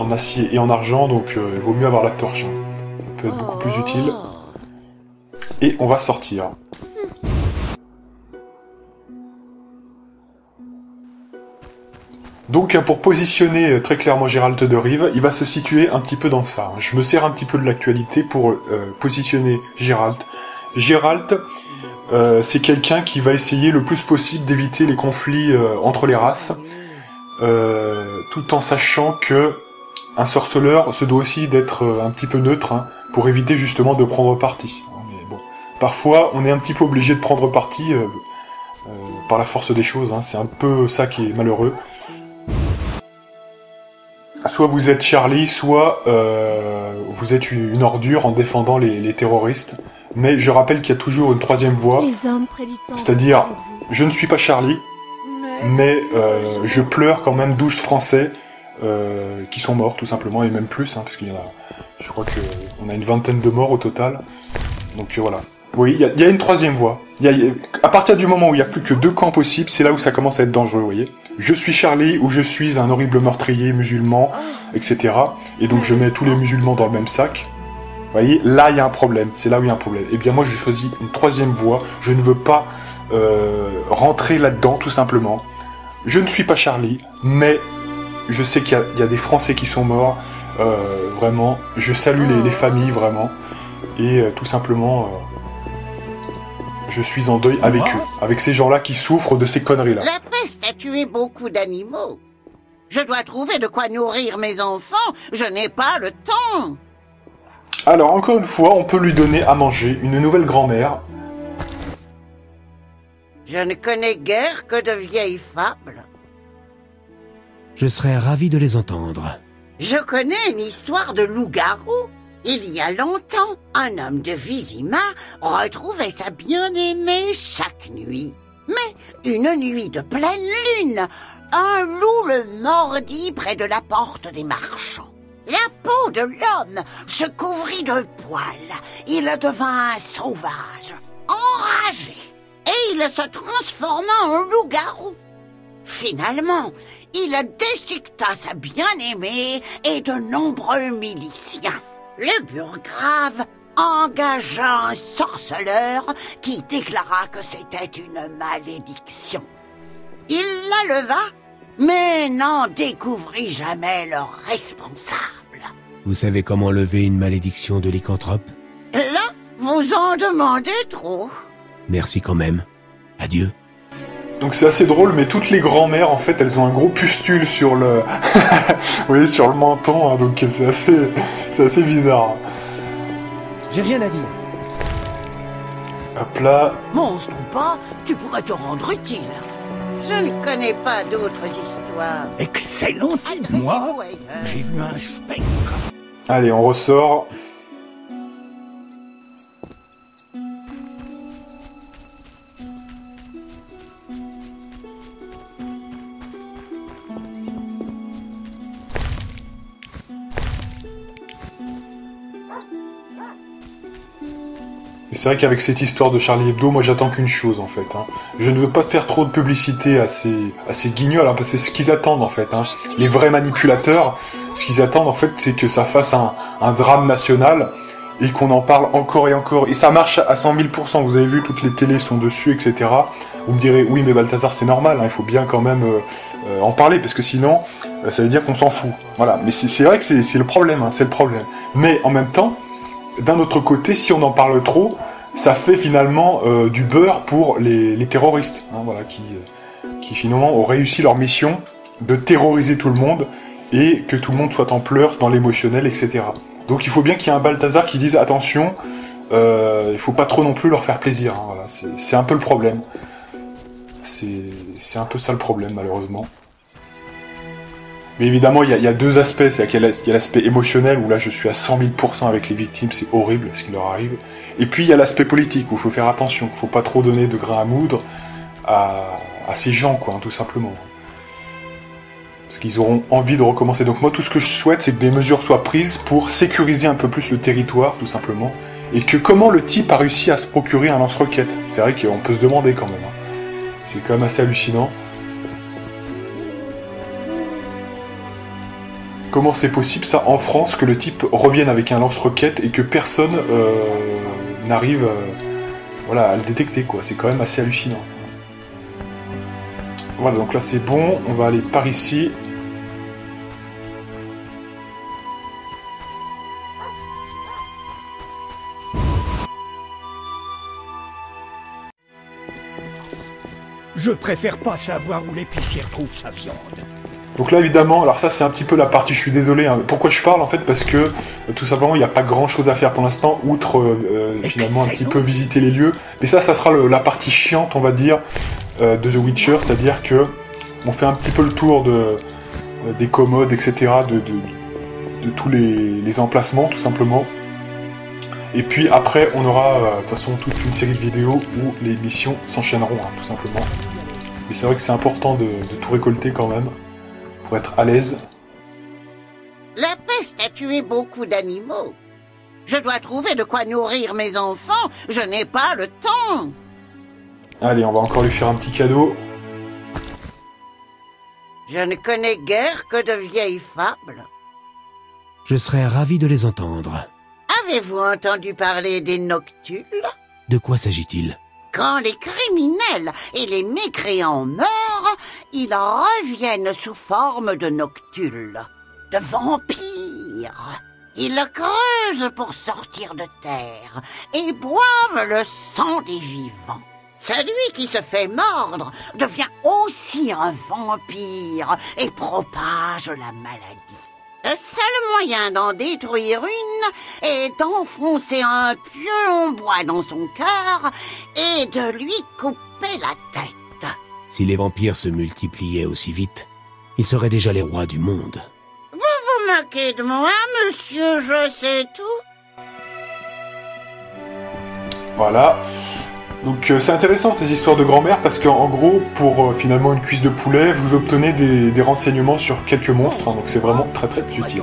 en acier et en argent, donc euh, il vaut mieux avoir la torche. Hein. Ça peut être beaucoup plus utile. Et on va sortir. Donc pour positionner très clairement Géralt de Rive, il va se situer un petit peu dans ça. Je me sers un petit peu de l'actualité pour euh, positionner Géralt. Géralt, euh, c'est quelqu'un qui va essayer le plus possible d'éviter les conflits euh, entre les races, euh, tout en sachant que un sorceleur se doit aussi d'être euh, un petit peu neutre hein, pour éviter justement de prendre parti. Mais bon, parfois on est un petit peu obligé de prendre parti euh, euh, par la force des choses. Hein, c'est un peu ça qui est malheureux. Soit vous êtes Charlie, soit euh, vous êtes une ordure en défendant les, les terroristes. Mais je rappelle qu'il y a toujours une troisième voie. C'est-à-dire, je ne suis pas Charlie, mais euh, je pleure quand même douze Français euh, qui sont morts, tout simplement, et même plus, hein, parce qu'il y en a... Je crois qu'on a une vingtaine de morts au total. Donc voilà. Oui, il y, y a une troisième voie. Y a, y a, à partir du moment où il n'y a plus que deux camps possibles, c'est là où ça commence à être dangereux, vous voyez. Je suis Charlie ou je suis un horrible meurtrier musulman, et cetera. Et donc je mets tous les musulmans dans le même sac. Vous voyez, là il y a un problème, c'est là où il y a un problème. Et bien moi je choisis une troisième voie, je ne veux pas euh, rentrer là-dedans tout simplement. Je ne suis pas Charlie, mais je sais qu'il y, y a des Français qui sont morts, euh, vraiment. Je salue les, les familles, vraiment. Et euh, tout simplement... Euh, je suis en deuil avec eux, avec ces gens-là qui souffrent de ces conneries-là. La peste a tué beaucoup d'animaux. Je dois trouver de quoi nourrir mes enfants, je n'ai pas le temps. Alors, encore une fois, on peut lui donner à manger une nouvelle grand-mère. Je ne connais guère que de vieilles fables. Je serais ravi de les entendre. Je connais une histoire de loup-garou. Il y a longtemps, un homme de Vizima retrouvait sa bien-aimée chaque nuit. Mais une nuit de pleine lune, un loup le mordit près de la porte des marchands. La peau de l'homme se couvrit de poils. Il devint sauvage, enragé, et il se transforma en loup-garou. Finalement, il déchiqueta sa bien-aimée et de nombreux miliciens. Le burgrave engagea un sorceleur qui déclara que c'était une malédiction. Il la leva, mais n'en découvrit jamais le responsable. Vous savez comment lever une malédiction de lycanthrope? Là, vous en demandez trop. Merci quand même. Adieu. Donc c'est assez drôle, mais toutes les grand-mères, en fait, elles ont un gros pustule sur le... oui, sur le menton, hein, donc c'est assez... c'est assez bizarre. J'ai rien à dire. Hop là... Monstre ou pas, tu pourrais te rendre utile. Je ne connais pas d'autres histoires. Excellente idée, moi. J'ai vu un spectre. Allez, on ressort. C'est vrai qu'avec cette histoire de Charlie Hebdo, moi j'attends qu'une chose en fait. Hein. Je ne veux pas faire trop de publicité à ces, à ces guignols, hein, parce que c'est ce qu'ils attendent en fait. Hein. Les vrais manipulateurs, ce qu'ils attendent en fait, c'est que ça fasse un, un drame national et qu'on en parle encore et encore. Et ça marche à cent mille pour cent, vous avez vu, toutes les télés sont dessus, et cetera. Vous me direz, oui mais Balthazar c'est normal, hein, il faut bien quand même euh, euh, en parler, parce que sinon, euh, ça veut dire qu'on s'en fout. Voilà, mais c'est vrai que c'est le problème, hein, c'est le problème. Mais en même temps, d'un autre côté, si on en parle trop, ça fait finalement euh, du beurre pour les, les terroristes, hein, voilà, qui, qui finalement ont réussi leur mission de terroriser tout le monde et que tout le monde soit en pleurs, dans l'émotionnel, et cetera. Donc il faut bien qu'il y ait un Balthazar qui dise attention, euh, il faut pas trop non plus leur faire plaisir, hein, voilà, c'est un peu le problème. C'est un peu ça le problème malheureusement. Mais évidemment, il y, y a deux aspects. C'est qu'il y a l'aspect émotionnel, où là, je suis à cent mille pour cent avec les victimes, c'est horrible ce qui leur arrive. Et puis, il y a l'aspect politique, où il faut faire attention, qu'il ne faut pas trop donner de grain à moudre à, à ces gens, quoi, hein, tout simplement. Parce qu'ils auront envie de recommencer. Donc moi, tout ce que je souhaite, c'est que des mesures soient prises pour sécuriser un peu plus le territoire, tout simplement. Et que comment le type a réussi à se procurer un lance-roquette? C'est vrai qu'on peut se demander, quand même. Hein. C'est quand même assez hallucinant. Comment c'est possible, ça, en France, que le type revienne avec un lance-roquette et que personne euh, n'arrive euh, voilà, à le détecter, quoi. C'est quand même assez hallucinant. Voilà, donc là, c'est bon. On va aller par ici. Je préfère pas savoir où l'épicière trouve sa viande. Donc là évidemment, alors ça c'est un petit peu la partie, je suis désolé, hein. Pourquoi je parle en fait, parce que tout simplement il n'y a pas grand chose à faire pour l'instant, outre euh, finalement un petit peu visiter les lieux, mais ça, ça sera le, la partie chiante on va dire euh, de The Witcher, c'est-à-dire que on fait un petit peu le tour de, euh, des commodes, et cetera, de, de, de tous les, les emplacements tout simplement, et puis après on aura de euh, toute façon toute une série de vidéos où les missions s'enchaîneront, hein, tout simplement, mais c'est vrai que c'est important de, de tout récolter quand même. Pour être à l'aise. La peste a tué beaucoup d'animaux. Je dois trouver de quoi nourrir mes enfants. Je n'ai pas le temps. Allez, on va encore lui faire un petit cadeau. Je ne connais guère que de vieilles fables. Je serais ravi de les entendre. Avez-vous entendu parler des Noctules? De quoi s'agit-il? Quand les criminels et les mécréants meurent, ils reviennent sous forme de noctules, de vampires. Ils creusent pour sortir de terre et boivent le sang des vivants. Celui qui se fait mordre devient aussi un vampire et propage la maladie. Le seul moyen d'en détruire une est d'enfoncer un pieu en bois dans son cœur et de lui couper la tête. Si les vampires se multipliaient aussi vite, ils seraient déjà les rois du monde. Vous vous moquez de moi, monsieur, je sais tout. Voilà. Donc euh, c'est intéressant ces histoires de grand-mère parce qu'en gros, pour euh, finalement une cuisse de poulet, vous obtenez des, des renseignements sur quelques monstres, hein, donc c'est vraiment très très utile.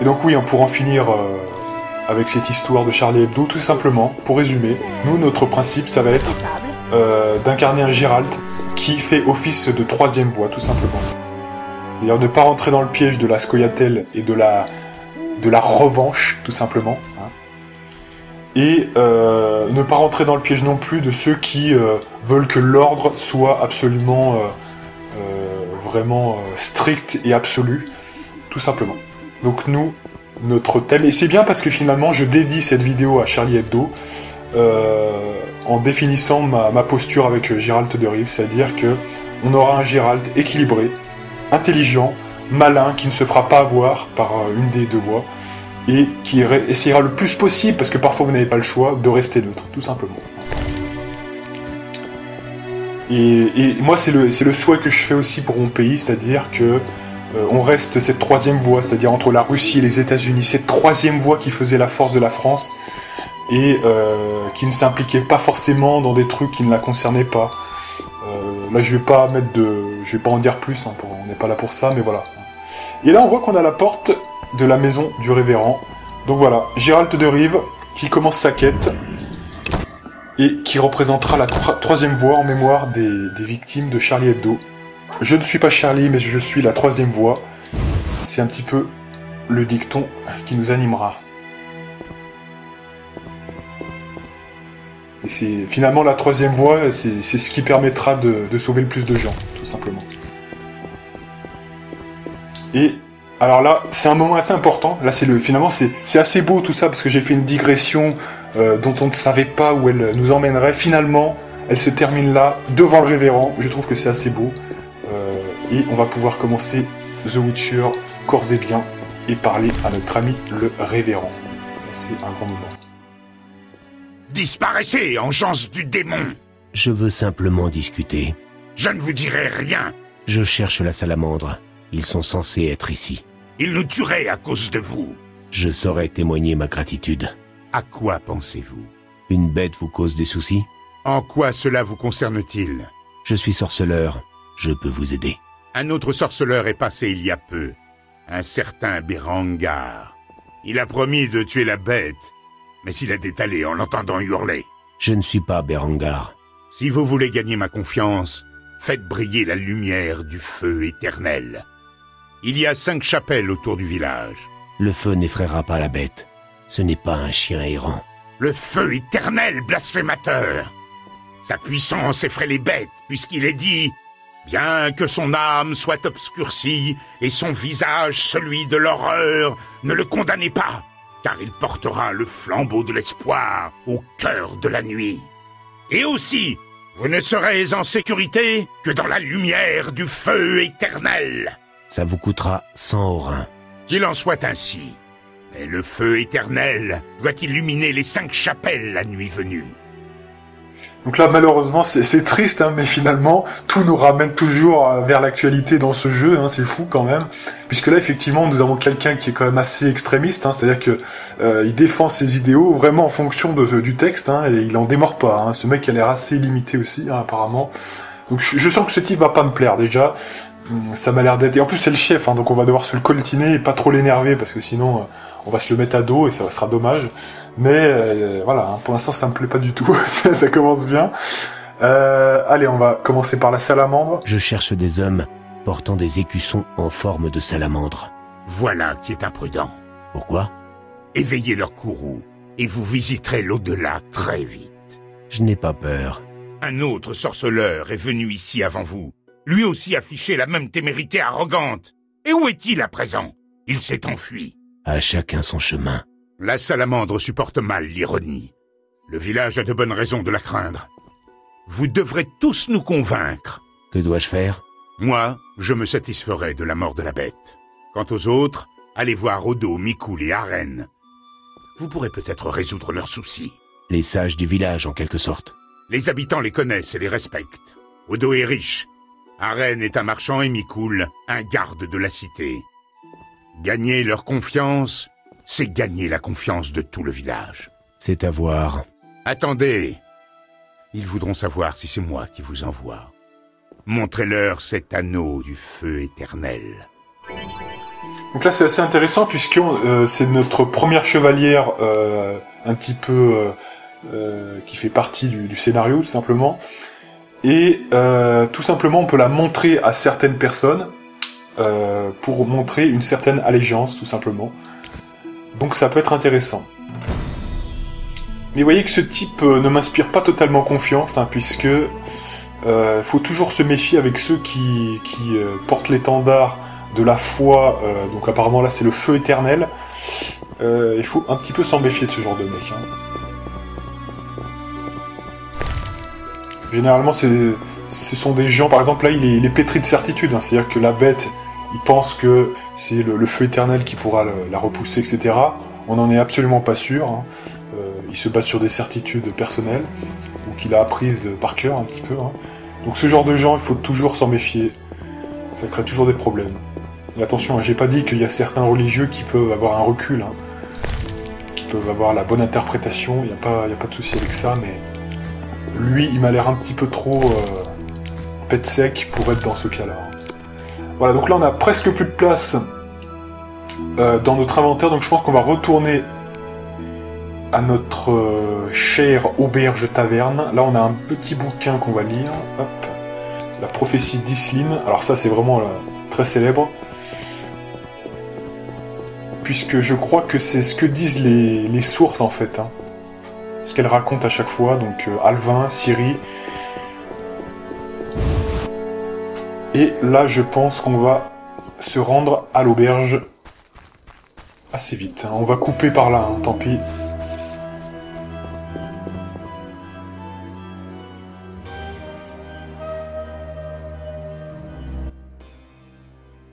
Et donc oui, hein, pour en finir euh, avec cette histoire de Charlie Hebdo, tout simplement, pour résumer, nous, notre principe, ça va être euh, d'incarner un Géralt qui fait office de troisième voie, tout simplement. D'ailleurs, ne pas rentrer dans le piège de la Scoia'tael et de la, de la revanche, tout simplement. Hein. Et euh, ne pas rentrer dans le piège non plus de ceux qui euh, veulent que l'ordre soit absolument, euh, euh, vraiment euh, strict et absolu, tout simplement. Donc nous, notre thème, et c'est bien parce que finalement je dédie cette vidéo à Charlie Hebdo euh, en définissant ma, ma posture avec Géralt de Rive, c'est-à-dire que on aura un Géralt équilibré, intelligent, malin, qui ne se fera pas avoir par une des deux voies, et qui essaiera le plus possible, parce que parfois vous n'avez pas le choix, de rester neutre, tout simplement. Et, et moi, c'est le, c'est le souhait que je fais aussi pour mon pays, c'est-à-dire que euh, on reste cette troisième voie, c'est-à-dire entre la Russie et les États-Unis, cette troisième voie qui faisait la force de la France, et euh, qui ne s'impliquait pas forcément dans des trucs qui ne la concernaient pas. Euh, là, je vais pas mettre de... je vais pas en dire plus, hein, pour... on n'est pas là pour ça, mais voilà. Et là, on voit qu'on a la porte de la maison du révérend. Donc voilà, Géralt de Rive qui commence sa quête et qui représentera la tro troisième voie en mémoire des, des victimes de Charlie Hebdo. Je ne suis pas Charlie, mais je suis la troisième voie. C'est un petit peu le dicton qui nous animera. Et c'est finalement la troisième voie, c'est ce qui permettra de, de sauver le plus de gens, tout simplement. Et alors là, c'est un moment assez important. Là, c'est le finalement, c'est assez beau tout ça parce que j'ai fait une digression euh, dont on ne savait pas où elle nous emmènerait. Finalement, elle se termine là, devant le révérend. Je trouve que c'est assez beau. Euh, et on va pouvoir commencer The Witcher corps et bien et parler à notre ami le révérend. C'est un grand moment. Disparaissez, engeance du démon. Je veux simplement discuter. Je ne vous dirai rien. Je cherche la salamandre. Ils sont censés être ici. Ils nous tueraient à cause de vous. Je saurais témoigner ma gratitude. À quoi pensez-vous? Une bête vous cause des soucis? En quoi cela vous concerne-t-il? Je suis sorceleur. Je peux vous aider. Un autre sorceleur est passé il y a peu. Un certain Berengar. Il a promis de tuer la bête, mais il a détalé en l'entendant hurler. Je ne suis pas Berengar. Si vous voulez gagner ma confiance, faites briller la lumière du feu éternel. Il y a cinq chapelles autour du village. Le feu n'effraiera pas la bête. Ce n'est pas un chien errant. Le feu éternel, blasphémateur! Sa puissance effraie les bêtes, puisqu'il est dit « Bien que son âme soit obscurcie et son visage celui de l'horreur, ne le condamnez pas, car il portera le flambeau de l'espoir au cœur de la nuit. » Et aussi, vous ne serez en sécurité que dans la lumière du feu éternel. Ça vous coûtera cent orins. Qu'il en soit ainsi. Mais le feu éternel doit illuminer les cinq chapelles la nuit venue. Donc là, malheureusement, c'est triste, hein, mais finalement, tout nous ramène toujours vers l'actualité dans ce jeu, hein, c'est fou quand même. Puisque là, effectivement, nous avons quelqu'un qui est quand même assez extrémiste, hein, c'est-à-dire que euh, il défend ses idéaux vraiment en fonction de, de, du texte, hein, et il en démord pas. Hein. Ce mec a l'air assez limité aussi, hein, apparemment. Donc je, je sens que ce type va pas me plaire, déjà. Ça m'a l'air d'être... Et en plus, c'est le chef, hein, donc on va devoir se le coltiner et pas trop l'énerver, parce que sinon... Euh... on va se le mettre à dos et ça sera dommage. Mais euh, voilà, hein, pour l'instant ça me plaît pas du tout, ça, ça commence bien. Euh, allez, on va commencer par la salamandre. Je cherche des hommes portant des écussons en forme de salamandre. Voilà qui est imprudent. Pourquoi? Éveillez leur courroux et vous visiterez l'au-delà très vite. Je n'ai pas peur. Un autre sorceleur est venu ici avant vous. Lui aussi affichait la même témérité arrogante. Et où est-il à présent? Il s'est enfui. À chacun son chemin. La salamandre supporte mal l'ironie. Le village a de bonnes raisons de la craindre. Vous devrez tous nous convaincre. Que dois-je faire? Moi, je me satisferai de la mort de la bête. Quant aux autres, allez voir Odo, Mikul et Arène. Vous pourrez peut-être résoudre leurs soucis. Les sages du village, en quelque sorte. Les habitants les connaissent et les respectent. Odo est riche. Arène est un marchand et Mikul, un garde de la cité. Gagner leur confiance, c'est gagner la confiance de tout le village. C'est à voir. Attendez. Ils voudront savoir si c'est moi qui vous envoie. Montrez-leur cet anneau du feu éternel. Donc là c'est assez intéressant puisque euh, c'est notre première chevalière euh, un petit peu euh, euh, qui fait partie du, du scénario tout simplement. Et euh, tout simplement on peut la montrer à certaines personnes euh, pour montrer une certaine allégeance tout simplement. Donc ça peut être intéressant. Mais vous voyez que ce type euh, ne m'inspire pas totalement confiance hein, puisque euh, faut toujours se méfier avec ceux qui, qui euh, portent l'étendard de la foi, euh, donc apparemment là c'est le feu éternel. Euh, il faut un petit peu s'en méfier de ce genre de mec. Hein. Généralement c'est, ce sont des gens, par exemple là il est, il est pétri de certitude, hein, c'est-à-dire que la bête, il pense que c'est le, le feu éternel qui pourra le, la repousser, et cetera. On n'en est absolument pas sûr. Hein. Euh, il se base sur des certitudes personnelles, ou qu'il a apprises par cœur un petit peu. Hein. Donc ce genre de gens, il faut toujours s'en méfier. Ça crée toujours des problèmes. Et attention, hein, j'ai pas dit qu'il y a certains religieux qui peuvent avoir un recul, hein, qui peuvent avoir la bonne interprétation, il n'y a pas, y a pas de souci avec ça, mais lui, il m'a l'air un petit peu trop euh, pète sec pour être dans ce cas-là. Voilà, donc là, on a presque plus de place euh, dans notre inventaire, donc je pense qu'on va retourner à notre euh, chère auberge-taverne. Là, on a un petit bouquin qu'on va lire, hop. La prophétie d'Isline, alors ça c'est vraiment là, très célèbre, puisque je crois que c'est ce que disent les, les sources en fait, hein. Ce qu'elles racontent à chaque fois, donc euh, Alvin, Ciri. Et là je pense qu'on va se rendre à l'auberge assez vite, hein. On va couper par là, hein, tant pis.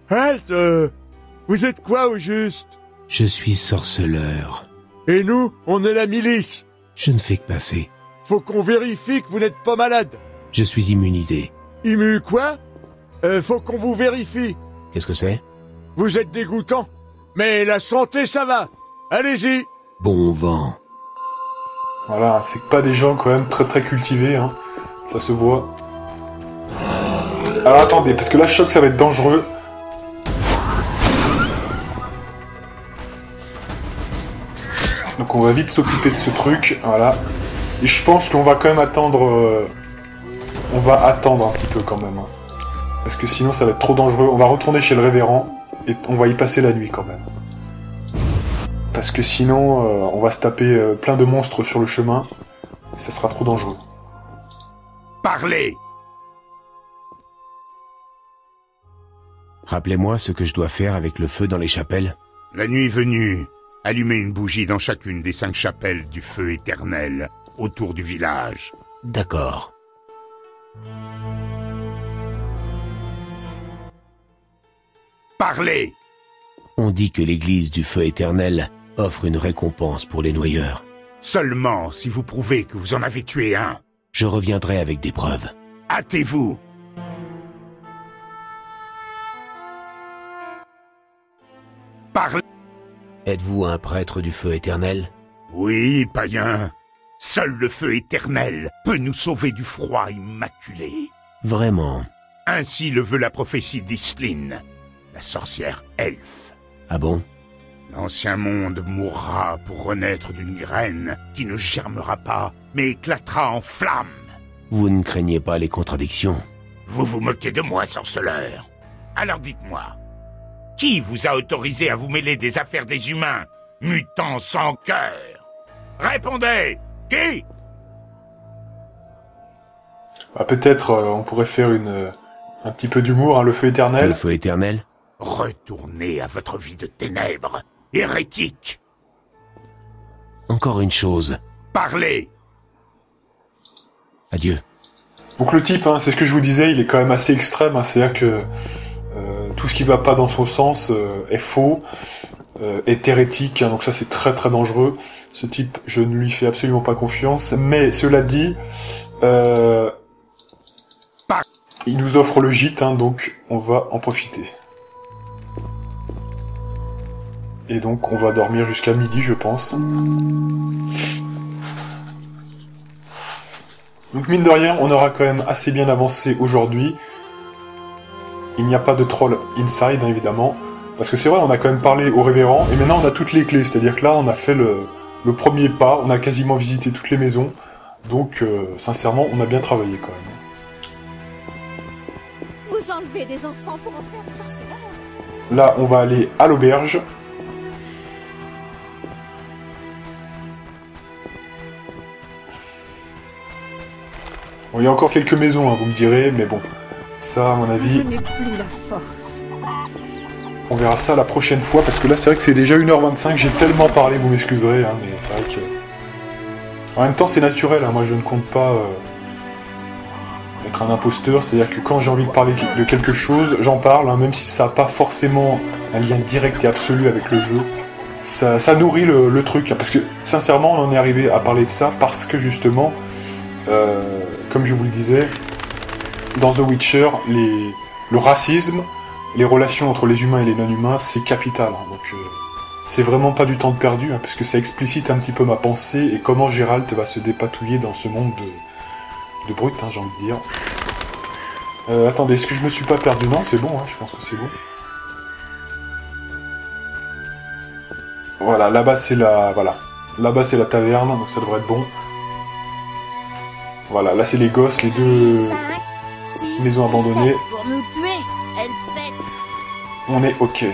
Halte euh, Vous êtes quoi au juste? Je suis sorceleur. Et nous, on est la milice. Je ne fais que passer. Faut qu'on vérifie que vous n'êtes pas malade. Je suis immunisé. Immu quoi? euh, Faut qu'on vous vérifie. Qu'est-ce que c'est? Vous êtes dégoûtant. Mais la santé, ça va. Allez-y. Bon vent. Voilà, c'est pas des gens quand même très très cultivés, hein. Ça se voit. Alors attendez, parce que là, je sens que ça va être dangereux. Donc on va vite s'occuper de ce truc, voilà. Et je pense qu'on va quand même attendre... Euh... On va attendre un petit peu quand même. Hein. Parce que sinon ça va être trop dangereux. On va retourner chez le révérend et on va y passer la nuit quand même. Parce que sinon euh, on va se taper euh, plein de monstres sur le chemin. Et ça sera trop dangereux. Parlez! Rappelez-moi ce que je dois faire avec le feu dans les chapelles. La nuit venue... Allumez une bougie dans chacune des cinq chapelles du feu éternel, autour du village. D'accord. Parlez! On dit que l'église du feu éternel offre une récompense pour les noyeurs. Seulement si vous prouvez que vous en avez tué un. Je reviendrai avec des preuves. Hâtez-vous! Parlez! Êtes-vous un prêtre du feu éternel? Oui, païen. Seul le feu éternel peut nous sauver du froid immaculé. Vraiment? Ainsi le veut la prophétie d'Isline, la sorcière elfe. Ah bon? L'ancien monde mourra pour renaître d'une graine qui ne germera pas, mais éclatera en flammes. Vous ne craignez pas les contradictions? Vous vous moquez de moi, sorceleur. Alors dites-moi... Qui vous a autorisé à vous mêler des affaires des humains, mutants sans cœur? Répondez! Qui? Bah, peut-être euh, on pourrait faire une, euh, un petit peu d'humour, hein, le feu éternel. Le feu éternel? Retournez à votre vie de ténèbres, hérétique! Encore une chose. Parlez! Adieu. Donc le type, hein, c'est ce que je vous disais, il est quand même assez extrême, hein, c'est-à-dire que... Euh, tout ce qui va pas dans son sens euh, est faux, euh, est hérétique, hein, donc ça c'est très très dangereux. Ce type, je ne lui fais absolument pas confiance, mais cela dit, euh, il nous offre le gîte, hein, donc on va en profiter. Et donc on va dormir jusqu'à midi, je pense. Donc mine de rien, on aura quand même assez bien avancé aujourd'hui. Il n'y a pas de troll inside, hein, évidemment. Parce que c'est vrai, on a quand même parlé au révérend, et maintenant on a toutes les clés. C'est-à-dire que là, on a fait le, le premier pas, on a quasiment visité toutes les maisons. Donc, euh, sincèrement, on a bien travaillé quand même. Vous enlevez des enfants pour en faire des sorceleurs. Là, on va aller à l'auberge. Bon, il y a encore quelques maisons, hein, vous me direz, mais bon, ça, à mon avis... Je n'ai plus la force. On verra ça la prochaine fois, parce que là, c'est vrai que c'est déjà une heure vingt-cinq, j'ai tellement parlé, vous m'excuserez, hein, mais c'est vrai que... En même temps, c'est naturel, hein. Moi je ne compte pas euh, être un imposteur, c'est-à-dire que quand j'ai envie de parler de quelque chose, j'en parle, hein, même si ça n'a pas forcément un lien direct et absolu avec le jeu. Ça, ça nourrit le, le truc, hein, parce que sincèrement, on en est arrivé à parler de ça parce que justement, euh, comme je vous le disais, dans The Witcher, les, le racisme, les relations entre les humains et les non-humains, c'est capital, hein, donc... Euh, c'est vraiment pas du temps de perdu, hein, parce que ça explicite un petit peu ma pensée et comment Géralt va se dépatouiller dans ce monde de, de brut, hein, j'ai envie de dire. Euh, attendez, est-ce que je me suis pas perdu? Non, c'est bon, hein, je pense que c'est bon. Voilà, là-bas c'est la... Voilà. Là-bas c'est la taverne, donc ça devrait être bon. Voilà, là c'est les gosses, les deux maisons abandonnées. On est ok.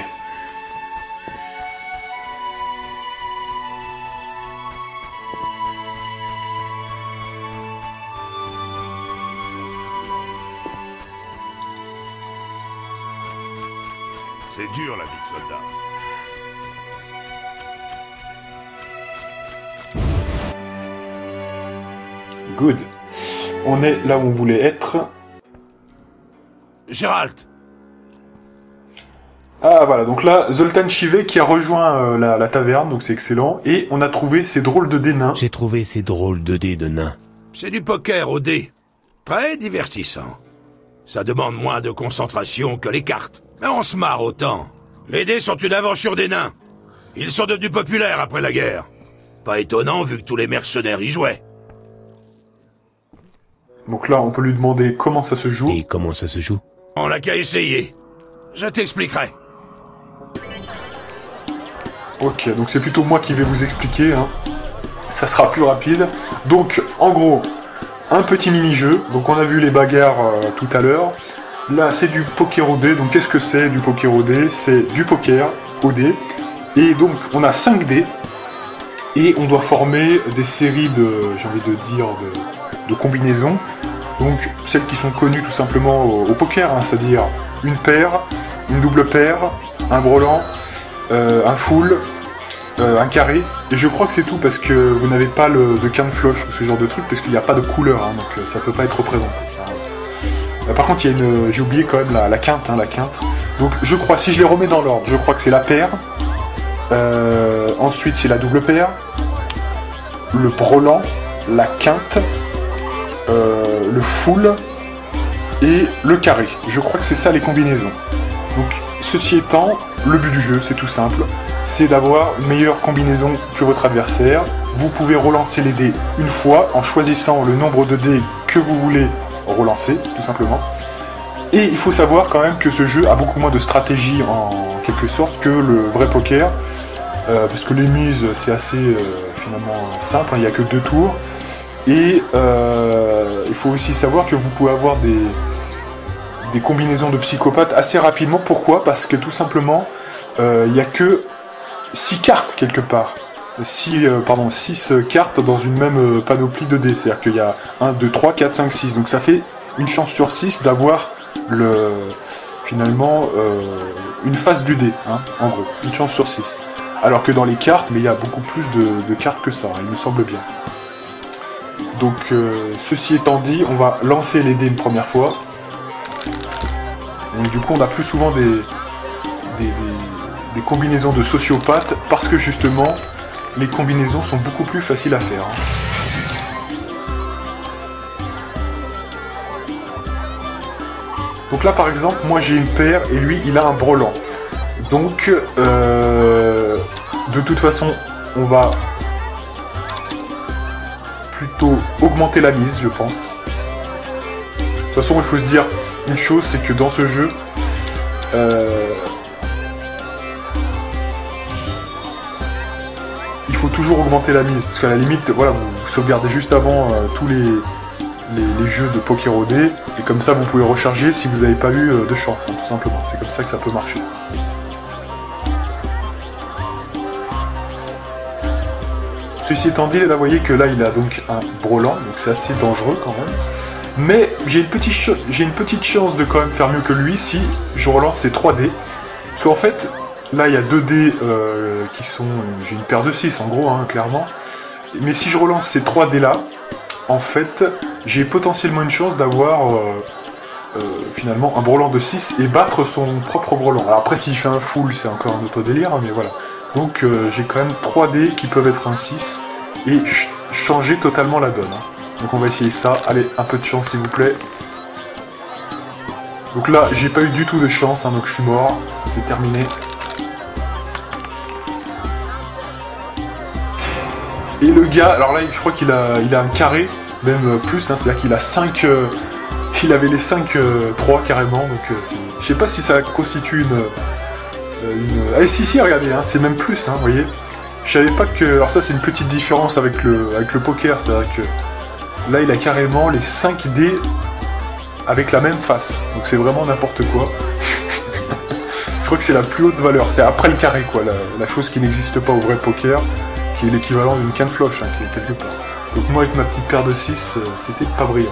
C'est dur la vie de soldat. Good. On est là où on voulait être. Géralt. Ah voilà, donc là, Zoltan Chivet qui a rejoint euh, la, la taverne, donc c'est excellent. Et on a trouvé ces drôles de dés nains. J'ai trouvé ces drôles de dés de nains. C'est du poker aux dés. Très divertissant. Ça demande moins de concentration que les cartes. Mais on se marre autant. Les dés sont une aventure des nains. Ils sont devenus populaires après la guerre. Pas étonnant vu que tous les mercenaires y jouaient. Donc là, on peut lui demander comment ça se joue. Et comment ça se joue? On l'a qu'à essayer. Je t'expliquerai. Ok, donc c'est plutôt moi qui vais vous expliquer, hein. Ça sera plus rapide. Donc, en gros, un petit mini-jeu. Donc on a vu les bagarres euh, tout à l'heure. Là, c'est du poker au dé. Donc, qu'est-ce que c'est du poker au dé? C'est du poker au dé. Et donc, on a cinq dés. Et on doit former des séries de, j'ai envie de dire, de, de combinaisons. Donc, celles qui sont connues tout simplement au, au poker, hein, c'est-à-dire une paire, une double paire, un brelan, euh, un full, euh, un carré. Et je crois que c'est tout parce que vous n'avez pas le, de quinte floche ou ce genre de truc parce qu'il n'y a pas de couleur. Hein, donc, ça ne peut pas être représenté. Par contre, il y a une... j'ai oublié quand même la, la quinte, hein, la quinte. Donc, je crois, si je les remets dans l'ordre, je crois que c'est la paire. Euh, ensuite, c'est la double paire, le brelan, la quinte, euh, le full et le carré. Je crois que c'est ça les combinaisons. Donc, ceci étant, le but du jeu, c'est tout simple, c'est d'avoir une meilleure combinaison que votre adversaire. Vous pouvez relancer les dés une fois en choisissant le nombre de dés que vous voulez relancer, tout simplement. Et il faut savoir quand même que ce jeu a beaucoup moins de stratégie en quelque sorte que le vrai poker, euh, parce que les mises c'est assez euh, finalement simple, hein, il n'y a que deux tours. Et euh, il faut aussi savoir que vous pouvez avoir des, des combinaisons de psychopathes assez rapidement. Pourquoi? Parce que tout simplement euh, il n'y a que six cartes quelque part. six, euh, pardon, six cartes dans une même panoplie de dés. C'est-à-dire qu'il y a un, deux, trois, quatre, cinq, six. Donc ça fait une chance sur six d'avoir le finalement euh, une face du dé, hein, en gros. Une chance sur six. Alors que dans les cartes, mais il y a beaucoup plus de, de cartes que ça, hein, il me semble bien. Donc euh, ceci étant dit, on va lancer les dés une première fois. Donc du coup on a plus souvent des, des, des, des combinaisons de sociopathes parce que justement les combinaisons sont beaucoup plus faciles à faire. Donc là par exemple, moi j'ai une paire et lui il a un brelan. Donc euh, De toute façon, on va plutôt augmenter la mise, je pense. De toute façon, il faut se dire une chose, c'est que dans ce jeu, euh, il faut toujours augmenter la mise. Parce qu'à la limite, voilà, vous sauvegardez juste avant euh, tous les... Les, les jeux de poker aux dés, et comme ça vous pouvez recharger si vous n'avez pas eu euh, de chance, hein, tout simplement. C'est comme ça que ça peut marcher. Ceci étant dit, là vous voyez que là il a donc un Brelan, donc c'est assez dangereux quand même. Mais j'ai une petite j'ai une petite chance de quand même faire mieux que lui si je relance ces trois dés. Parce qu'en fait, là il y a deux dés euh, qui sont... J'ai une paire de six en gros, hein, clairement. Mais si je relance ces trois dés là, en fait, j'ai potentiellement une chance d'avoir euh, euh, finalement un brelan de six et battre son propre brelan. Alors après, s'il fait un full, c'est encore un autre délire, mais voilà. Donc euh, j'ai quand même trois dés qui peuvent être un six et ch changer totalement la donne. Hein. Donc on va essayer ça. Allez, un peu de chance s'il vous plaît. Donc là, j'ai pas eu du tout de chance, hein, donc je suis mort. C'est terminé. Et le gars, alors là, je crois qu'il a, il a un carré, même plus, hein, c'est-à-dire qu'il a cinq... Euh, il avait les cinq, euh, trois carrément, donc euh, je sais pas si ça constitue une... une... Ah si, si, regardez, hein, c'est même plus, hein, vous voyez. Je savais pas que... Alors ça, c'est une petite différence avec le, avec le poker, c'est-à-dire que là, il a carrément les cinq dés avec la même face, donc c'est vraiment n'importe quoi. Je crois que c'est la plus haute valeur, c'est après le carré, quoi, la, la chose qui n'existe pas au vrai poker, qui est l'équivalent d'une canne floche, hein, qui est quelque part. Donc moi avec ma petite paire de six, euh, c'était pas brillant.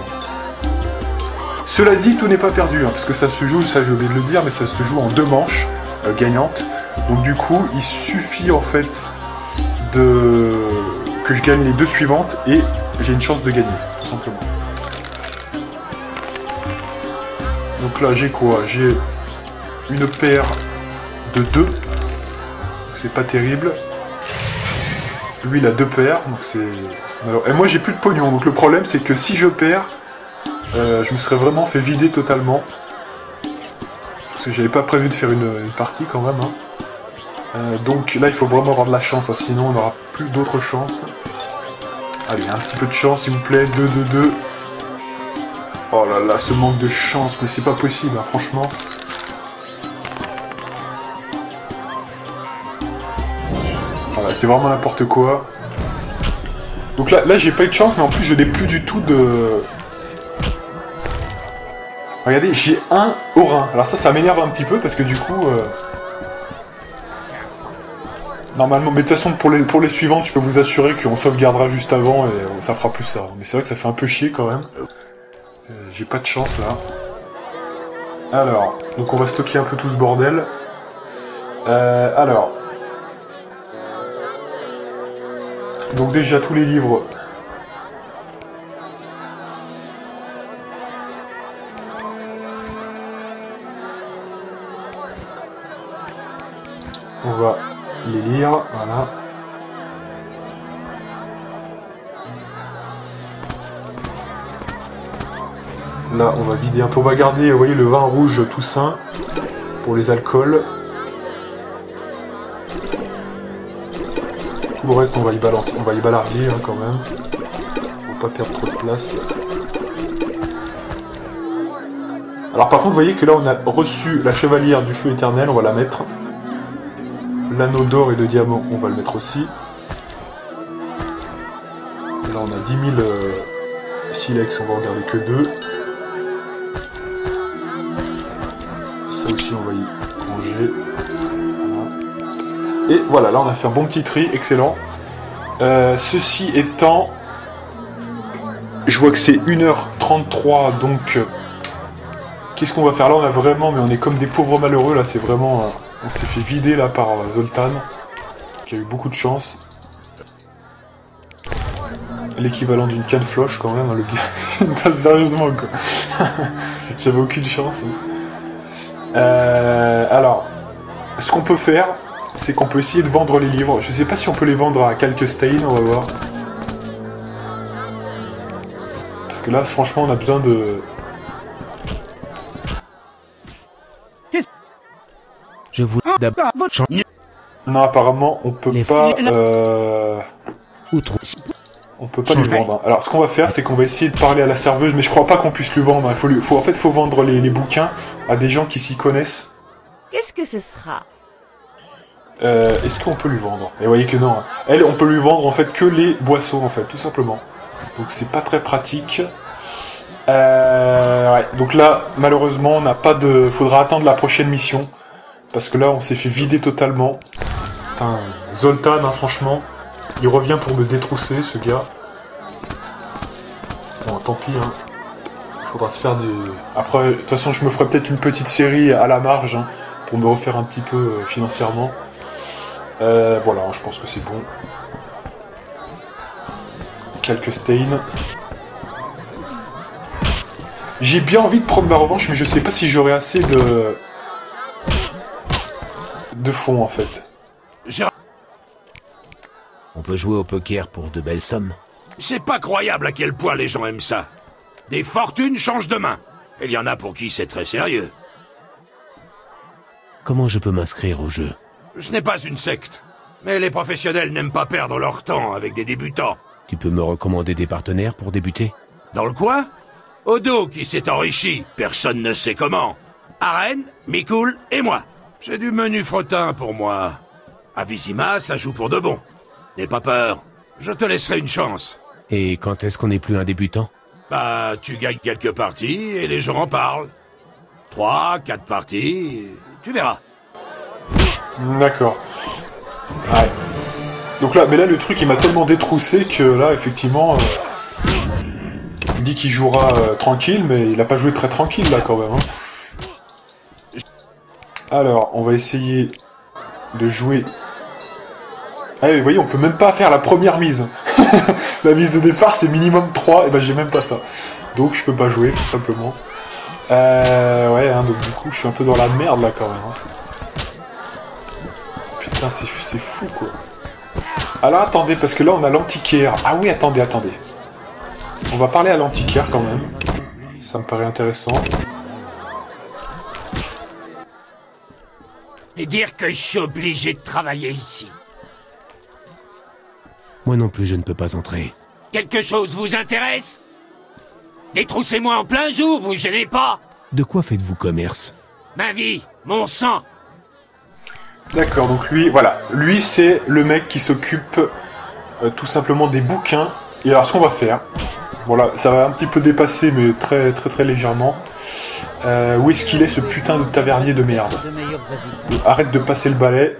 Cela dit, tout n'est pas perdu, hein, parce que ça se joue, ça j'ai oublié de le dire, mais ça se joue en deux manches euh, gagnantes. Donc du coup, il suffit en fait de... que je gagne les deux suivantes et j'ai une chance de gagner, tout simplement. Donc là j'ai quoi? J'ai une paire de deux, c'est pas terrible. Lui il a deux paires, donc c'est... Alors... Et moi j'ai plus de pognon, donc le problème c'est que si je perds, euh, je me serais vraiment fait vider totalement. Parce que j'avais pas prévu de faire une, une partie quand même. Hein. Euh, donc là il faut vraiment avoir de la chance, hein, sinon on n'aura plus d'autres chances. Allez, un petit peu de chance s'il vous plaît, deux, deux, deux. Oh là là, ce manque de chance, mais c'est pas possible, hein, franchement. C'est vraiment n'importe quoi. Donc là, là j'ai pas eu de chance, mais en plus je n'ai plus du tout de... Regardez, j'ai un orin. Alors ça, ça m'énerve un petit peu parce que du coup... Euh... Normalement, mais de toute façon, pour les, pour les suivantes, je peux vous assurer qu'on sauvegardera juste avant et ça fera plus ça. Mais c'est vrai que ça fait un peu chier quand même. Euh, j'ai pas de chance là. Alors, donc on va stocker un peu tout ce bordel. Euh, alors... Donc déjà tous les livres. On va les lire, voilà. Là on va vider un peu, on va garder, vous voyez, le vin rouge Toussaint pour les alcools. Tout le reste on va y balancer, on va y balarguer, hein, quand même. Faut pas perdre trop de place. Alors par contre vous voyez que là on a reçu la chevalière du feu éternel, on va la mettre. L'anneau d'or et de diamant, on va le mettre aussi. Là on a dix mille euh, silex, on va en garder que deux. Ça aussi on va y ranger. Et voilà, là on a fait un bon petit tri, excellent. Euh, ceci étant, je vois que c'est une heure trente-trois, donc euh, qu'est-ce qu'on va faire là? On a vraiment, mais on est comme des pauvres malheureux, là c'est vraiment, euh, on s'est fait vider là par euh, Zoltan, qui a eu beaucoup de chance. L'équivalent d'une canne floche quand même, hein, le gars, sérieusement quoi. J'avais aucune chance. Euh, alors, ce qu'on peut faire, c'est qu'on peut essayer de vendre les livres. Je sais pas si on peut les vendre à Kalkstein, on va voir. Parce que là, franchement, on a besoin de... Je vous... Non, apparemment, on peut les pas... Euh... Outre. On peut pas lui vendre. Alors, ce qu'on va faire, c'est qu'on va essayer de parler à la serveuse, mais je crois pas qu'on puisse lui vendre. Il faut lui... faut... En fait, il faut vendre les... les bouquins à des gens qui s'y connaissent. Qu'est-ce que ce sera ? Euh, Est-ce qu'on peut lui vendre ? Et vous voyez que non. Hein. Elle, on peut lui vendre, en fait, que les boisseaux, en fait, tout simplement. Donc, c'est pas très pratique. Euh... Ouais. Donc là, malheureusement, on n'a pas de... Faudra attendre la prochaine mission. Parce que là, on s'est fait vider totalement. Putain, Zoltan, hein, franchement, il revient pour me détrousser, ce gars. Bon, tant pis, hein. Faudra se faire du... Après, de toute façon, je me ferai peut-être une petite série à la marge, hein, pour me refaire un petit peu euh, financièrement. Euh, voilà, je pense que c'est bon. Quelques steins. J'ai bien envie de prendre ma revanche, mais je sais pas si j'aurai assez de... de fond en fait. On peut jouer au poker pour de belles sommes. C'est pas croyable à quel point les gens aiment ça. Des fortunes changent de main. Et il y en a pour qui c'est très sérieux. Comment je peux m'inscrire au jeu? Ce n'est pas une secte. Mais les professionnels n'aiment pas perdre leur temps avec des débutants. Tu peux me recommander des partenaires pour débuter? Dans le coin? Odo qui s'est enrichi, personne ne sait comment. Arène, Mikul et moi. C'est du menu frottin pour moi. À Vizima, ça joue pour de bon. N'aie pas peur, je te laisserai une chance. Et quand est-ce qu'on n'est plus un débutant? Bah, tu gagnes quelques parties et les gens en parlent. Trois, quatre parties, tu verras. D'accord. Ouais. Donc là, mais là, le truc, il m'a tellement détroussé que là, effectivement... Euh, il dit qu'il jouera euh, tranquille, mais il n'a pas joué très tranquille, là, quand même, hein. Alors, on va essayer de jouer... Ah oui, vous voyez, on peut même pas faire la première mise. La mise de départ, c'est minimum trois, et ben j'ai même pas ça. Donc je peux pas jouer, tout simplement. Euh... Ouais, hein, donc du coup, je suis un peu dans la merde, là, quand même. Hein. Putain, c'est fou, quoi. Alors, attendez, parce que là, on a l'antiquaire. Ah oui, attendez, attendez. On va parler à l'antiquaire, quand même. Ça me paraît intéressant. Et dire que je suis obligé de travailler ici. Moi non plus, je ne peux pas entrer. Quelque chose vous intéresse? Détroussez-moi en plein jour, vous gênez pas. De quoi faites-vous commerce? Ma vie, mon sang. D'accord, donc lui, voilà. Lui, c'est le mec qui s'occupe euh, tout simplement des bouquins. Et alors, ce qu'on va faire... Voilà, ça va un petit peu dépasser, mais très très très légèrement. Euh, où est-ce qu'il est, ce putain de tavernier de merde? Arrête de passer le balai.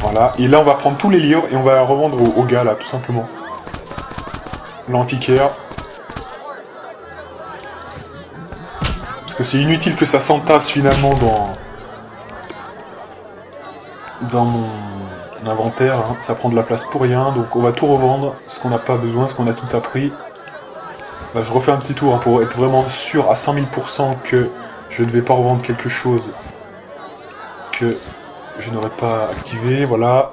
Voilà, et là on va prendre tous les livres et on va revendre au, au gars là, tout simplement. L'antiquaire. Parce que c'est inutile que ça s'entasse finalement dans... Dans mon... L'inventaire, hein, ça prend de la place pour rien, donc on va tout revendre, ce qu'on n'a pas besoin, ce qu'on a tout appris. Là, je refais un petit tour hein, pour être vraiment sûr à cent mille pour cent que je ne vais pas revendre quelque chose que je n'aurais pas activé, voilà.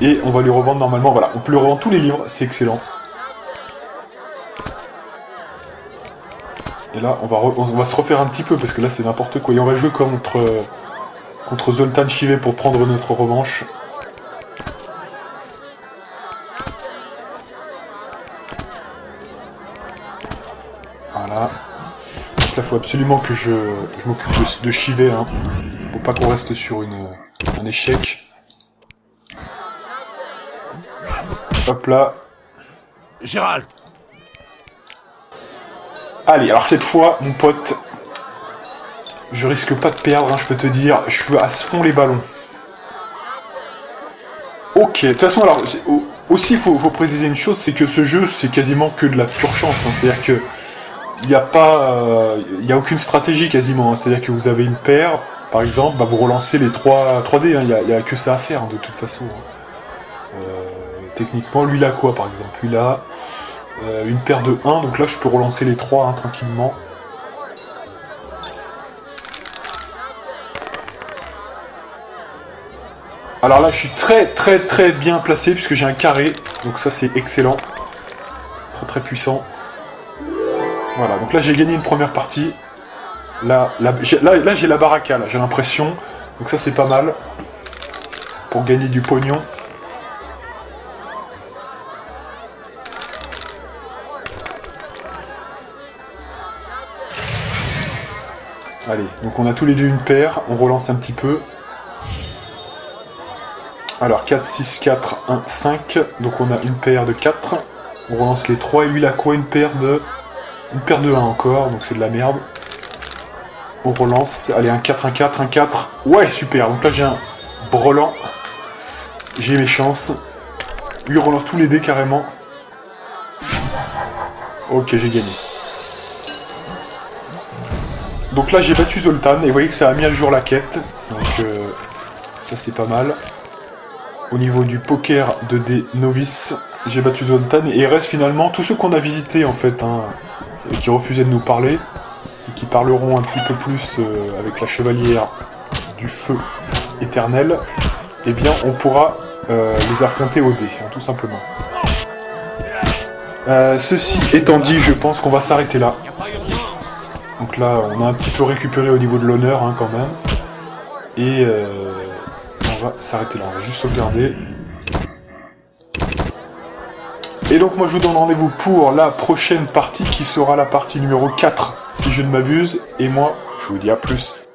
Et on va lui revendre normalement, voilà, on peut lui revendre tous les livres, c'est excellent. Et là, on va, on va se refaire un petit peu, parce que là c'est n'importe quoi, et on va jouer contre... Euh, contre Zoltan Chivet pour prendre notre revanche. Voilà. Donc là, il faut absolument que je, je m'occupe de, de Chivet, hein, pour pas qu'on reste sur une, un échec. Hop là. Géralt. Allez, alors cette fois, mon pote... Je risque pas de perdre, hein, je peux te dire, je suis à ce fond les ballons. Ok, de toute façon, alors, aussi, il faut, faut préciser une chose, c'est que ce jeu, c'est quasiment que de la pure chance, hein, c'est-à-dire que il n'y a pas... Il euh, n'y a aucune stratégie, quasiment, hein, c'est-à-dire que vous avez une paire, par exemple, bah, vous relancez les trois dés, il n'y a que ça à faire, hein, de toute façon. Hein. Euh, techniquement, lui, là, quoi, par exemple, lui, là, euh, une paire de un, donc là, je peux relancer les trois, hein, tranquillement. Alors là, je suis très très très bien placé puisque j'ai un carré. Donc ça, c'est excellent. Très très puissant. Voilà, donc là, j'ai gagné une première partie. Là, là, là, là j'ai la baraka, j'ai l'impression. Donc ça, c'est pas mal. Pour gagner du pognon. Allez, donc on a tous les deux une paire. On relance un petit peu. Alors, quatre, six, quatre, un, cinq. Donc on a une paire de quatre. On relance les trois. Et lui, il a quoi? Une paire de... Une paire de un encore. Donc c'est de la merde. On relance. Allez, un quatre, un quatre, un quatre. Ouais, super. Donc là, j'ai un brelan. J'ai mes chances. Lui, il relance tous les dés carrément. Ok, j'ai gagné. Donc là, j'ai battu Zoltan. Et vous voyez que ça a mis à jour la quête. Donc euh, ça, c'est pas mal. Au niveau du poker de dés novices, j'ai battu Zoltan. Et il reste finalement tous ceux qu'on a visités, en fait, hein, et qui refusaient de nous parler. Et qui parleront un petit peu plus euh, avec la chevalière du feu éternel, eh bien on pourra euh, les affronter au dé, hein, tout simplement. Euh, ceci étant dit, je pense qu'on va s'arrêter là. Donc là, on a un petit peu récupéré au niveau de l'honneur, hein, quand même. Et euh, on va s'arrêter là, on va juste sauvegarder. Et donc moi je vous donne rendez-vous pour la prochaine partie qui sera la partie numéro quatre si je ne m'abuse, et moi je vous dis à plus.